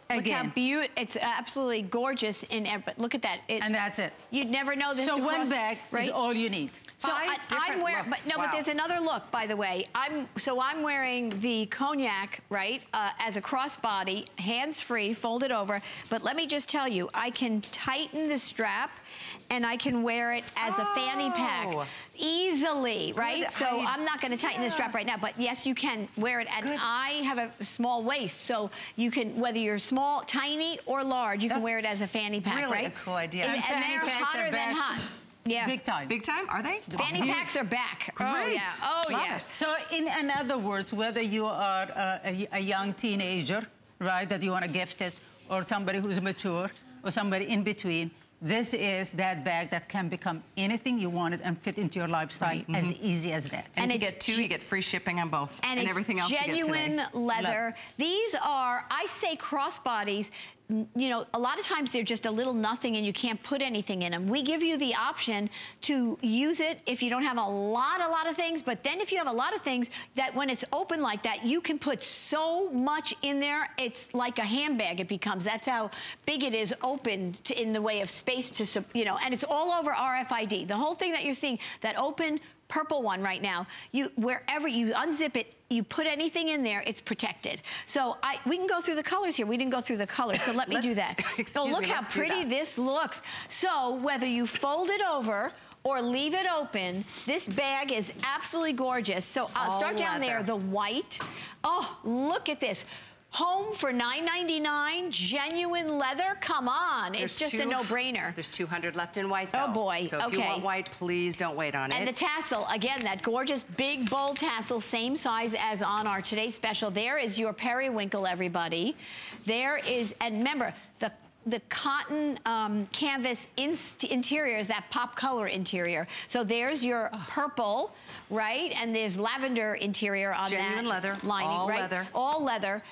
Again. Look how beautiful. It's absolutely gorgeous in but look at that. It, and that's it. You'd never know this. So one cross, bag right? is all you need. So I, I'm wearing, but no, wow. but there's another look, by the way. I'm so I'm wearing the cognac, right, uh, as a crossbody, hands-free, folded over. But let me just tell you, I can tighten the strap, and I can wear it as oh. a fanny pack easily, right? Good so idea. I'm not going to tighten the strap right now, but yes, you can wear it. And Good. I have a small waist, so you can, whether you're small, tiny, or large, you That's can wear it as a fanny pack, really right? Really a cool idea. And, and they're hotter than hot. Yeah. Big time. Big time, are they? Fanny packs are back. Great. Oh yeah. Oh yeah. So in, in other words, whether you are uh, a, a young teenager, right, that you want to gift it, or somebody who's mature, or somebody in between, this is that bag that can become anything you want it and fit into your lifestyle, right. As mm-hmm. easy as that. And, and you get two, you get free shipping on both. And, and everything else you get today. Genuine leather. These are, I say crossbodies, you know, a lot of times they're just a little nothing and you can't put anything in them. We give you the option to use it if you don't have a lot, a lot of things, but then if you have a lot of things, that when it's open like that, you can put so much in there, it's like a handbag it becomes. That's how big it is opened to, in the way of space to, you know, and it's all over R F I D. The whole thing that you're seeing, that open purple one right now, you wherever you unzip it, you put anything in there, it's protected. So I we can go through the colors here. We didn't go through the colors, so let me do that. So look how pretty this looks. So whether you fold it over or leave it open, this bag is absolutely gorgeous. So I'll start down there, the white. Oh, look at this. Home for nine ninety-nine, genuine leather, come on. There's it's just two, a no-brainer. There's two hundred left in white, though. Oh, boy, so if okay. you want white, please don't wait on and it. And the tassel, again, that gorgeous big, bold tassel, same size as on our today's special. There is your periwinkle, everybody. There is, and remember, the the cotton um, canvas in interior is that pop color interior. So there's your purple, right? And there's lavender interior on Genuine that leather, lining, all right? leather, all leather,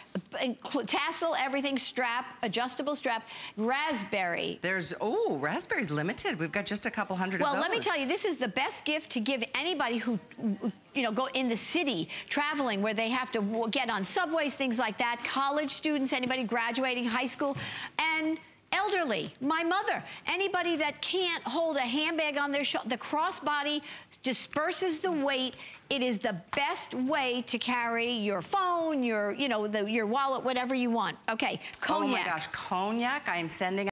tassel, everything, strap, adjustable strap, raspberry. There's oh, raspberry's limited. We've got just a couple hundred. Well, of those. Let me tell you, this is the best gift to give anybody who, you know, go in the city traveling where they have to get on subways, things like that. College students, anybody graduating high school, and elderly, my mother, anybody that can't hold a handbag on their shoulder. The crossbody disperses the weight. It is the best way to carry your phone, your, you know, the, your wallet, whatever you want. Okay, cognac. Oh my gosh, cognac, I am sending